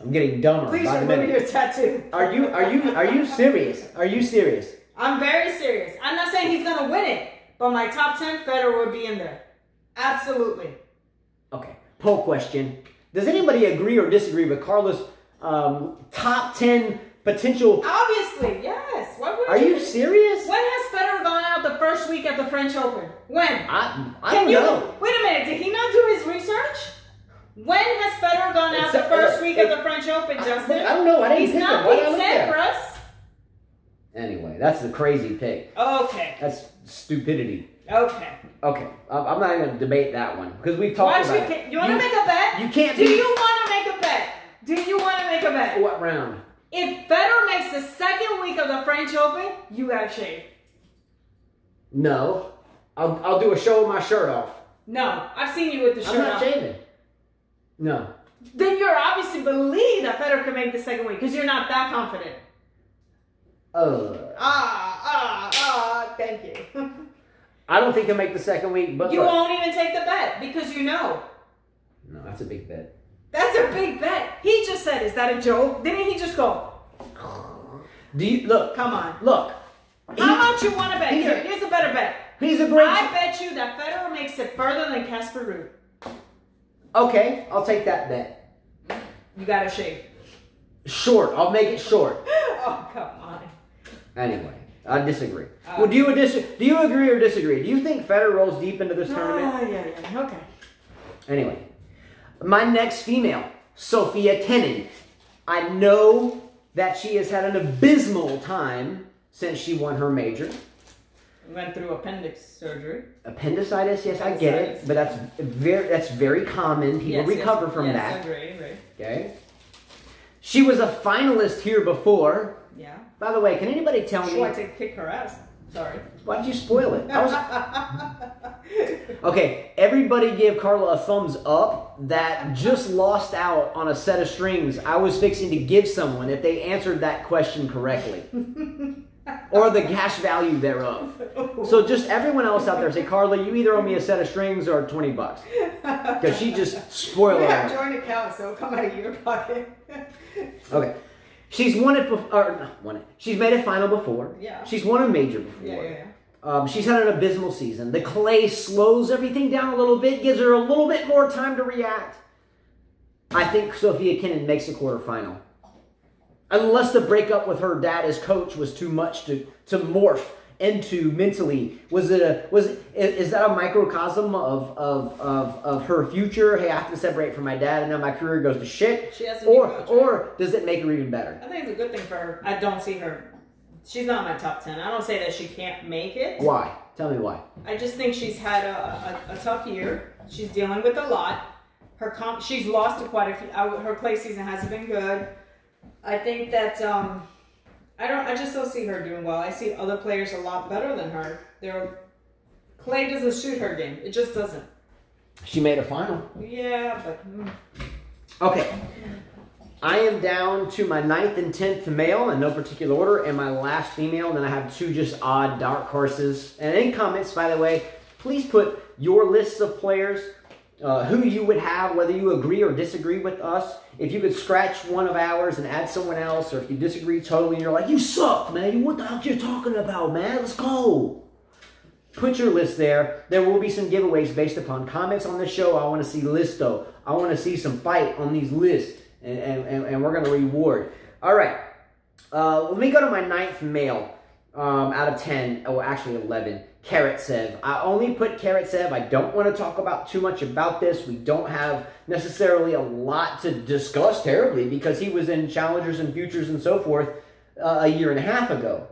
I'm getting dumber. Please remove your tattoo. Are you are you are you serious? Are you serious? I'm very serious. I'm not saying he's gonna win it, but my top ten Federer would be in there. Absolutely. Okay. Poll question. Does anybody agree or disagree with Carla's um, top ten potential? Obviously, yes. Why would Are you, you serious? When has Federer gone out the first week at the French Open? When? I I Can don't you, know. Wait a minute. Did he not do his research? When has Federer gone out Except, the first week it, of the French Open, Justin? I, I don't know. I didn't He's pick not being said, Russ. Anyway, that's the crazy pick. Okay. That's stupidity. Okay. Okay. I'm not going to debate that one because we've talked Watch about we it. You want to make a bet? You can't. Do be... you want to make a bet? Do you want to make a bet? What round? If Federer makes the second week of the French Open, you got to shave. No. I'll, I'll do a show with my shirt off. No. I've seen you with the shirt I'm not off. Shaving. No. Then you're obviously believe that Federer can make the second week because you're not that confident. Uh. Ah, ah, ah, thank you. I don't think he'll make the second week, but You look. won't even take the bet because you know. No, that's a big bet. That's a big bet. He just said, is that a joke? Didn't he just go? Do you, look. Come on. Look. How much you want to bet? Here, a, here's a better bet. He's a great I bet you that Federer makes it further than Casper Ruud. Okay, I'll take that bet. You gotta shave. Short. I'll make it short. Oh, come on. Anyway, I disagree. Uh, well, do you do you agree or disagree? Do you think Federer rolls deep into this uh, tournament? Yeah, yeah. Okay. Anyway, my next female, Sophia Kenin. I know that she has had an abysmal time since she won her major. Went through appendix surgery. Appendicitis, yes, appendicitis. I get it, but that's very that's very common. People yes, recover yes, from yes, that. Agree, right. Okay. She was a finalist here before. Yeah. By the way, can anybody tell sure, me? Sure, I did kick her ass. Sorry. Why did you spoil it? I was... Okay, everybody give Carla a thumbs up that just lost out on a set of strings I was fixing to give someone if they answered that question correctly. Or the cash value thereof. So just everyone else out there say, Carla, you either owe me a set of strings or twenty bucks. Because she just spoiled it. We have joint accounts, so come out of your pocket. Okay. She's won it before. No, won it. She's made a final before. Yeah. She's won a major before. Yeah, yeah, yeah. Um, she's had an abysmal season. The clay slows everything down a little bit, gives her a little bit more time to react. I think Sophia Kenin makes a quarterfinal. Unless the breakup with her dad as coach was too much to, to morph into mentally? Was it a was it, is that a microcosm of of of of her future? Hey, I have to separate from my dad, and now my career goes to shit. She has to or coach, right? Or does it make her even better? I think it's a good thing for her. I don't see her. She's not in my top ten. I don't say that she can't make it. Why? Tell me why. I just think she's had a a, a tough year. She's dealing with a lot. Her comp, she's lost to quite a few. Her play season hasn't been good. I think that um, I don't. I just don't see her doing well. I see other players a lot better than her. They're, Clay doesn't shoot her game. It just doesn't. She made a final. Yeah, but mm. okay. I am down to my ninth and tenth male in no particular order, and my last female. And then I have two just odd dark horses. And in comments, by the way, please put your lists of players. Uh, who you would have, whether you agree or disagree with us. If you could scratch one of ours and add someone else, or if you disagree totally and you're like, you suck, man. What the hell are you talking about, man? Let's go. Put your list there. There will be some giveaways based upon comments on the show. I want to see listo. I want to see some fight on these lists, and, and, and we're going to reward. All right. Uh, let me go to my ninth male um, out of ten. Oh, actually eleven. Karatsev. I only put Karatsev. I don't want to talk about too much about this. We don't have necessarily a lot to discuss terribly because he was in Challengers and Futures and so forth uh, a year and a half ago.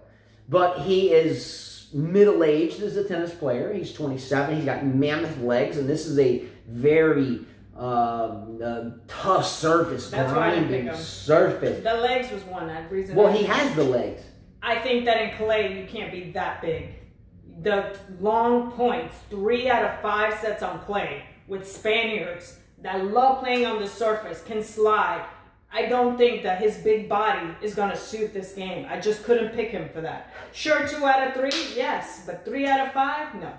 But he is middle-aged as a tennis player. He's twenty-seven. He's got mammoth legs, and this is a very um, uh, tough surface. That's why I didn't pick him. Surface. The legs was one. I'd reason well, he has the legs. I think that in clay, you can't be that big. The long points, three out of five sets on clay with Spaniards that love playing on the surface, can slide. I don't think that his big body is going to suit this game. I just couldn't pick him for that. Sure, two out of three, yes, but three out of five, no.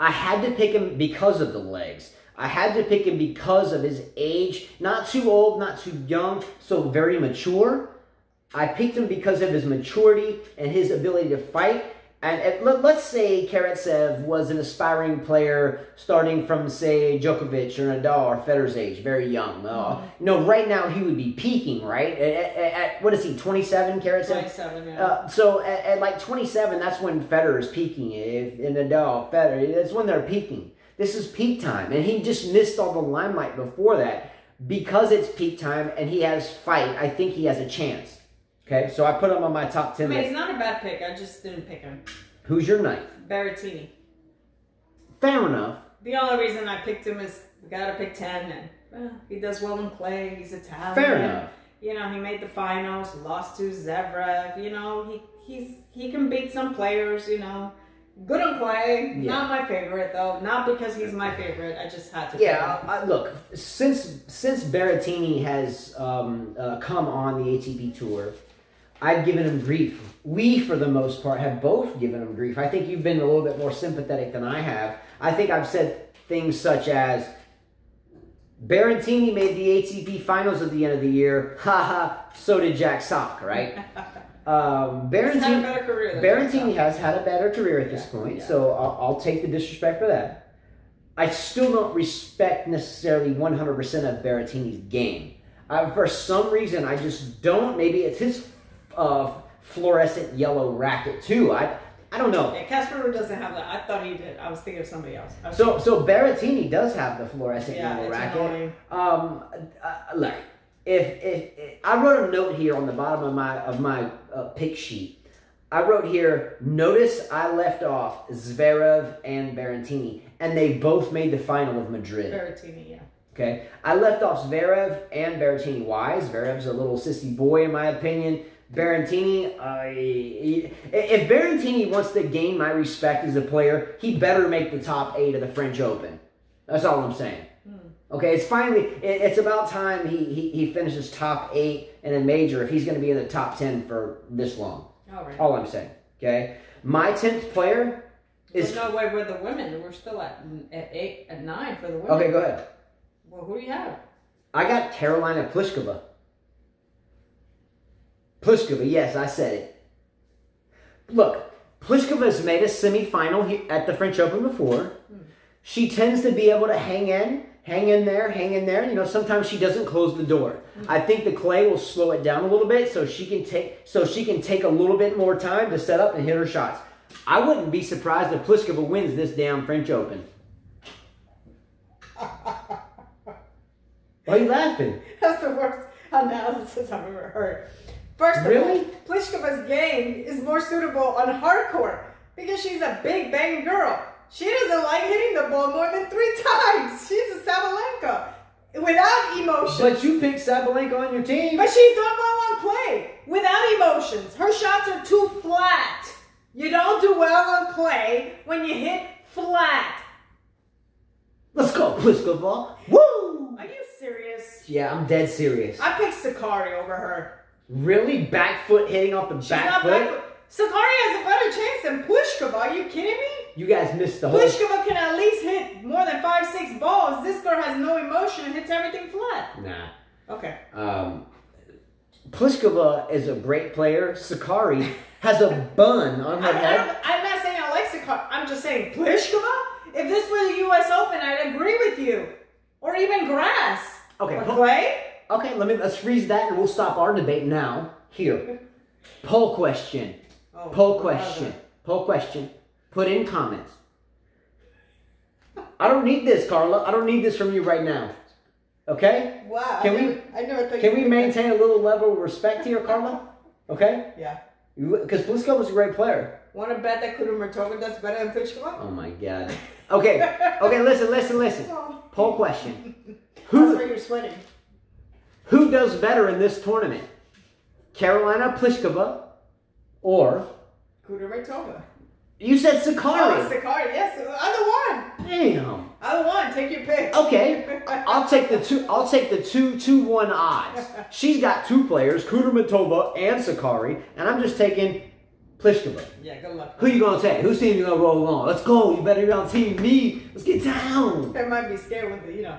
I had to pick him because of the legs. I had to pick him because of his age. Not too old, not too young, so very mature. I picked him because of his maturity and his ability to fight. And if, let's say Karatsev was an aspiring player starting from, say, Djokovic or Nadal or Federer's age, very young. Uh, mm-hmm. No, right now he would be peaking, right? At, at, at what is he, twenty-seven, Karatsev? twenty-seven, yeah. Uh, so at, at like twenty-seven, that's when Federer's peaking. If, and Nadal, Federer, that's when they're peaking. This is peak time. And he just missed all the limelight before that. Because it's peak time and he has fight, I think he has a chance. Okay, so I put him on my top ten I mean, list. It's not a bad pick. I just didn't pick him. Who's your ninth? Berrettini. Fair enough. The only reason I picked him is we got to pick ten. And, well, he does well in play. He's Italian. Fair enough. You know, he made the finals, lost to Zverev. You know, he he's he can beat some players, you know. Good on play. Yeah. Not my favorite, though. Not because he's my favorite. I just had to. Yeah, I, look, since, since Berrettini has um, uh, come on the A T P Tour, I've given him grief. We, for the most part, have both given him grief. I think you've been a little bit more sympathetic than I have. I think I've said things such as, Berrettini made the A T P Finals at the end of the year. Ha ha, so did Jack Sock, right? um, Berrettini, had Berrettini has had a better career at this yeah, point, yeah. so I'll, I'll take the disrespect for that. I still don't respect necessarily one hundred percent of Berrettini's game. I, for some reason, I just don't. Maybe it's his of fluorescent yellow racket too. I I don't know. Yeah, Kasparov doesn't have that. I thought he did. I was thinking of somebody else. So so Berrettini does have the fluorescent yeah, yellow racket. Annoying. Um, uh, like if, if if I wrote a note here on the bottom of my of my uh, pick sheet, I wrote here. Notice I left off Zverev and Berrettini, and they both made the final of Madrid. Berrettini, yeah. Okay, I left off Zverev and Berrettini. Why? Zverev's a little sissy boy, in my opinion. Berrettini, I, if Berrettini wants to gain my respect as a player, he better make the top eight of the French Open. That's all I'm saying. Mm. Okay, it's finally, it, it's about time he, he, he finishes top eight in a major if he's going to be in the top ten for this long. All right. All I'm saying. Okay, my tenth player is... There's no way we're the women. We're still at, at eight, at nine for the women. Okay, go ahead. Well, who do you have? I got Carolina Pliskova. Pliskova, yes, I said it. Look, Pliskova's made a semifinal at the French Open before. She tends to be able to hang in, hang in there, hang in there. You know, sometimes she doesn't close the door. I think the clay will slow it down a little bit so she can take so she can take a little bit more time to set up and hit her shots. I wouldn't be surprised if Pliskova wins this damn French Open. Why are you laughing? That's the worst analysis I've ever heard. First of really? all, Pliskova's game is more suitable on hard court because she's a big bang girl. She doesn't like hitting the ball more than three times. She's a Sabalenka without emotions. But you picked Sabalenka on your team. But she's done well on play without emotions. Her shots are too flat. You don't do well on clay when you hit flat. Let's go, Pliskova. Woo! Are you serious? Yeah, I'm dead serious. I picked Sakari over her. Really? Back foot hitting off the back foot? back foot? Sakari has a better chance than Pliskova. Are you kidding me? You guys missed the whole... Pliskova can at least hit more than five, six balls. This girl has no emotion and hits everything flat. Nah. Okay. Um, Pliskova is a great player. Sakari has a bun on her I, head. I I'm not saying I like Sakari. I'm just saying Pliskova? If this were the U S Open, I'd agree with you. Or even grass. Okay. Or clay? Okay, let me, let's freeze that and we'll stop our debate now. Here. Poll question. Oh, Poll question. Poll question. Put in comments. I don't need this, Carla. I don't need this from you right now. Okay? Wow. Can I never, we, I never thought can we maintain that. a little level of respect here, Carla? Okay? Yeah. Because Pliskova was a great player. Want to bet that Kudermatova does better than Pliskova? Oh, my God. Okay. Okay, listen, listen, listen. Poll question. Who, That's why you're sweating. Who does better in this tournament? Carolina Pliskova or... Kudermatova. You said Sakari. Oh, Sakari, yes. Either one. Damn. Either one. Take your pick. Okay. I'll take the two. I'll take the two, two, one odds. She's got two players, Kudermatova and Sakari, and I'm just taking Pliskova. Yeah, good luck. Who you gonna take? Whose team you gonna roll on? Let's go. You better be on team me. Let's get down. They might be scared with the, you know.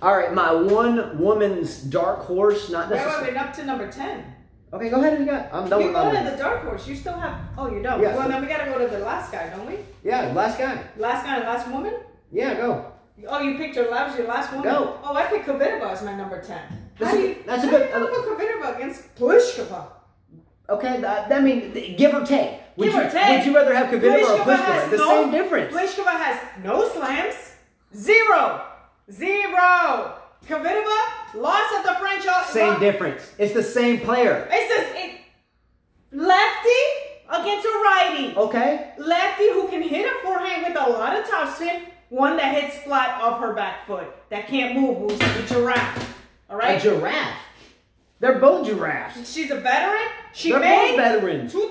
All right, my one woman's dark horse. Not necessarily. Wait, wait, wait, up to number ten. Okay, go ahead and go. I'm done with that. You go to the dark horse. You still have... Oh, you don't. Yeah. Well, then we got to go to the last guy, don't we? Yeah, last guy. Last guy and last woman? Yeah, go. Oh, you picked your last, your last woman? Go. Oh, I picked Kvitova as my number ten. That's how do you, that's how a good... How do you put Kvitova against Pliskova? Okay, that, that means give or take. Would give you, or take. Would you rather have Kvitova or Pliskova? The no, same difference. Pliskova has no slams. Zero. Zero. Kvitova lost at the French Open. Same lost. difference. It's the same player. It's just it, lefty against a righty. Okay. Lefty who can hit a forehand with a lot of topspin. One that hits flat off her back foot. That can't move. Who's a giraffe? All right. A giraffe. They're both giraffes. She's a veteran. She They're made both veterans. twenty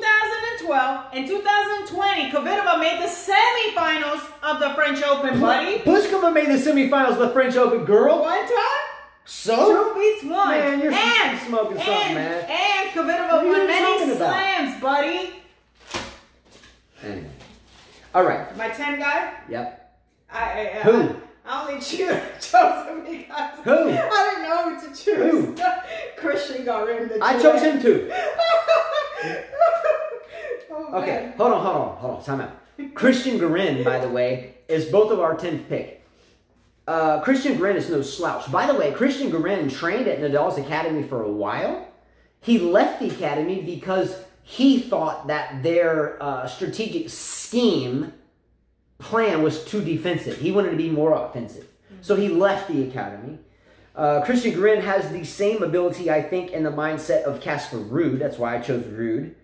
twelve and two thousand twenty. Kvitova made the semifinals of the French Open, buddy. Pliskova made the semifinals of the French Open, girl. One time. So? Two beats one. Man, you're and, smoking and, something, man. And Kvitova won many slams, buddy. Anyway. All right. My ten guy? Yep. I, I, I, Who? I, I only chose him because Who? I didn't know who to choose. Who? Christian got rid of the I chose him too. oh, okay, man. hold on, hold on, hold on. Time out. Christian Garin, by the way, is both of our tenth pick. Uh, Christian Garin is no slouch. By the way, Christian Garin trained at Nadal's academy for a while. He left the academy because he thought that their uh, strategic scheme... plan was too defensive. He wanted to be more offensive. Mm-hmm. So he left the academy. Uh, Christian Garin has the same ability, I think, in the mindset of Casper Ruud. That's why I chose Ruud.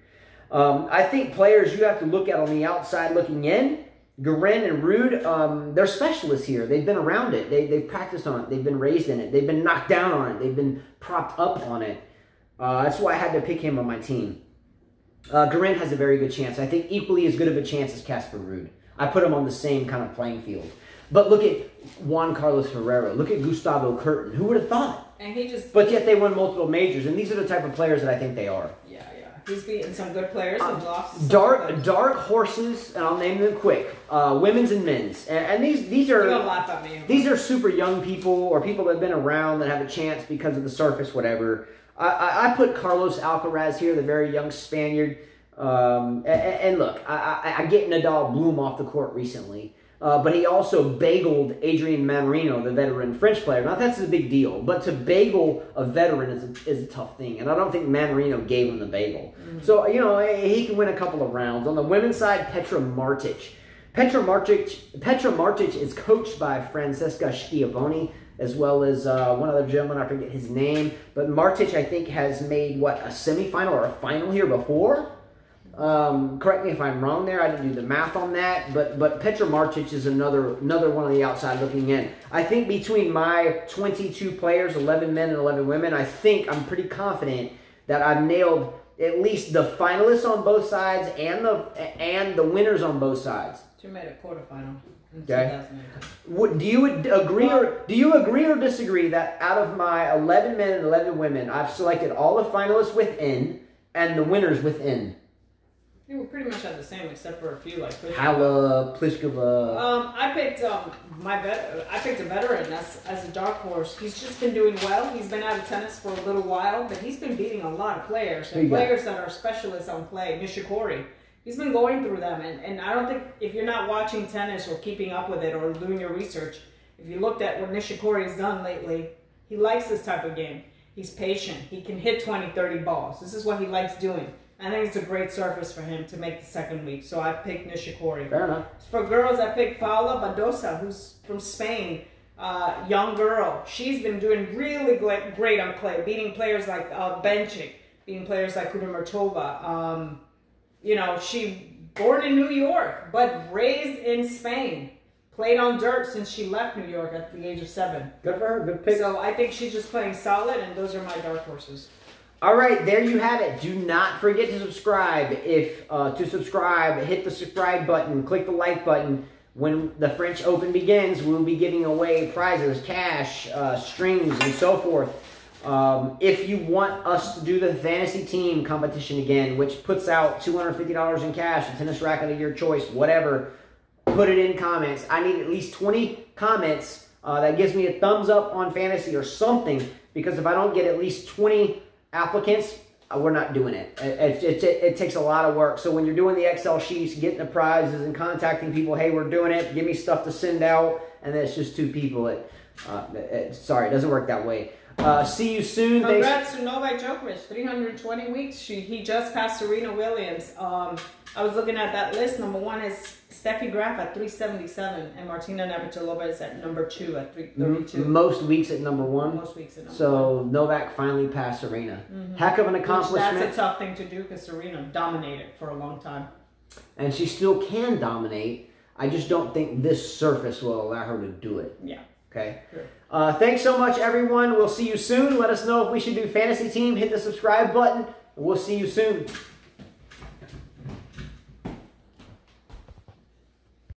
Um, I think players you have to look at on the outside looking in, Garin and Ruud, um, they're specialists here. They've been around it. They, they've practiced on it. They've been raised in it. They've been knocked down on it. They've been propped up on it. Uh, that's why I had to pick him on my team. Uh, Garin has a very good chance. I think equally as good of a chance as Casper Ruud. I put him on the same kind of playing field. But look at Juan Carlos Ferrero. Look at Gustavo Kuerten. Who would have thought? And he just... But yet they won multiple majors, and these are the type of players that I think they are. Yeah, yeah. He's beaten some good players and uh, lost dark, dark horses, and I'll name them quick. Uh, women's and men's. And, and these, these are... You don't laugh at me. These are super young people or people that have been around that have a chance because of the surface, whatever. I, I, I put Carlos Alcaraz here, the very young Spaniard. Um, and, and look, I, I, I get Nadal Bloom off the court recently, Uh, but he also bageled Adrien Manarino, the veteran French player. Now, that's a big deal, but to bagel a veteran is a, is a tough thing, and I don't think Manarino gave him the bagel. Mm-hmm. So, you know, he can win a couple of rounds. On the women's side, Petra Martic. Petra Martic, Petra Martic is coached by Francesca Schiavone, as well as uh, one other gentleman, I forget his name. But Martic, I think, has made, what, a semifinal or a final here before? Um, correct me if I'm wrong there. I didn't do the math on that, but but Petra Martic is another another one on the outside looking in. I think between my twenty-two players, eleven men and eleven women, I think I'm pretty confident that I've nailed at least the finalists on both sides and the and the winners on both sides. She made a quarterfinal. Okay. What, do you agree well, or do you agree or disagree that out of my eleven men and eleven women, I've selected all the finalists within and the winners within? They were pretty much at the same, except for a few, like Pliskova. Hala, Pliskova. Um, I picked um my vet. I picked a veteran as as a dark horse. He's just been doing well. He's been out of tennis for a little while, but he's been beating a lot of players and players that are specialists on play. Nishikori. He's been going through them, and and I don't think if you're not watching tennis or keeping up with it or doing your research, if you looked at what Nishikori has done lately, he likes this type of game. He's patient. He can hit twenty, thirty balls. This is what he likes doing. I think it's a great surface for him to make the second week, so I picked Nishikori. Fair enough. For girls, I picked Paola Badosa, who's from Spain, uh, young girl. She's been doing really great on clay, beating players like uh, Benchik, beating players like Kudermertova. Um, you know, she born in New York, but raised in Spain. Played on dirt since she left New York at the age of seven. Good for her, good pick. So I think she's just playing solid, and those are my dark horses. All right, there you have it. Do not forget to subscribe. If uh, to subscribe, hit the subscribe button, click the like button. When the French Open begins, we'll be giving away prizes, cash, uh, strings, and so forth. Um, if you want us to do the fantasy team competition again, which puts out two hundred fifty dollars in cash, a tennis racket of your choice, whatever, put it in comments. I need at least twenty comments uh, that gives me a thumbs up on fantasy or something, because if I don't get at least twenty applicants, we're not doing it. It, it, it. it takes a lot of work. So when you're doing the Excel sheets, getting the prizes and contacting people, hey, we're doing it, give me stuff to send out, and then it's just two people. It, uh, it, sorry, it doesn't work that way. Uh, see you soon. Congrats Thanks. to Novak Djokovic, three hundred twenty weeks. She, he just passed Serena Williams. Um, I was looking at that list. Number one is Steffi Graf at three seventy-seven, and Martina Navratilova is at number two at three thirty-two. Most weeks at number one. Most weeks at number so one. So Novak finally passed Serena. Mm-hmm. Heck of an accomplishment. Which that's a tough thing to do because Serena dominated for a long time. And she still can dominate. I just don't think this surface will allow her to do it. Yeah. Okay. Sure. Uh, thanks so much, everyone. We'll see you soon. Let us know if we should do fantasy team. Hit the subscribe button. We'll see you soon.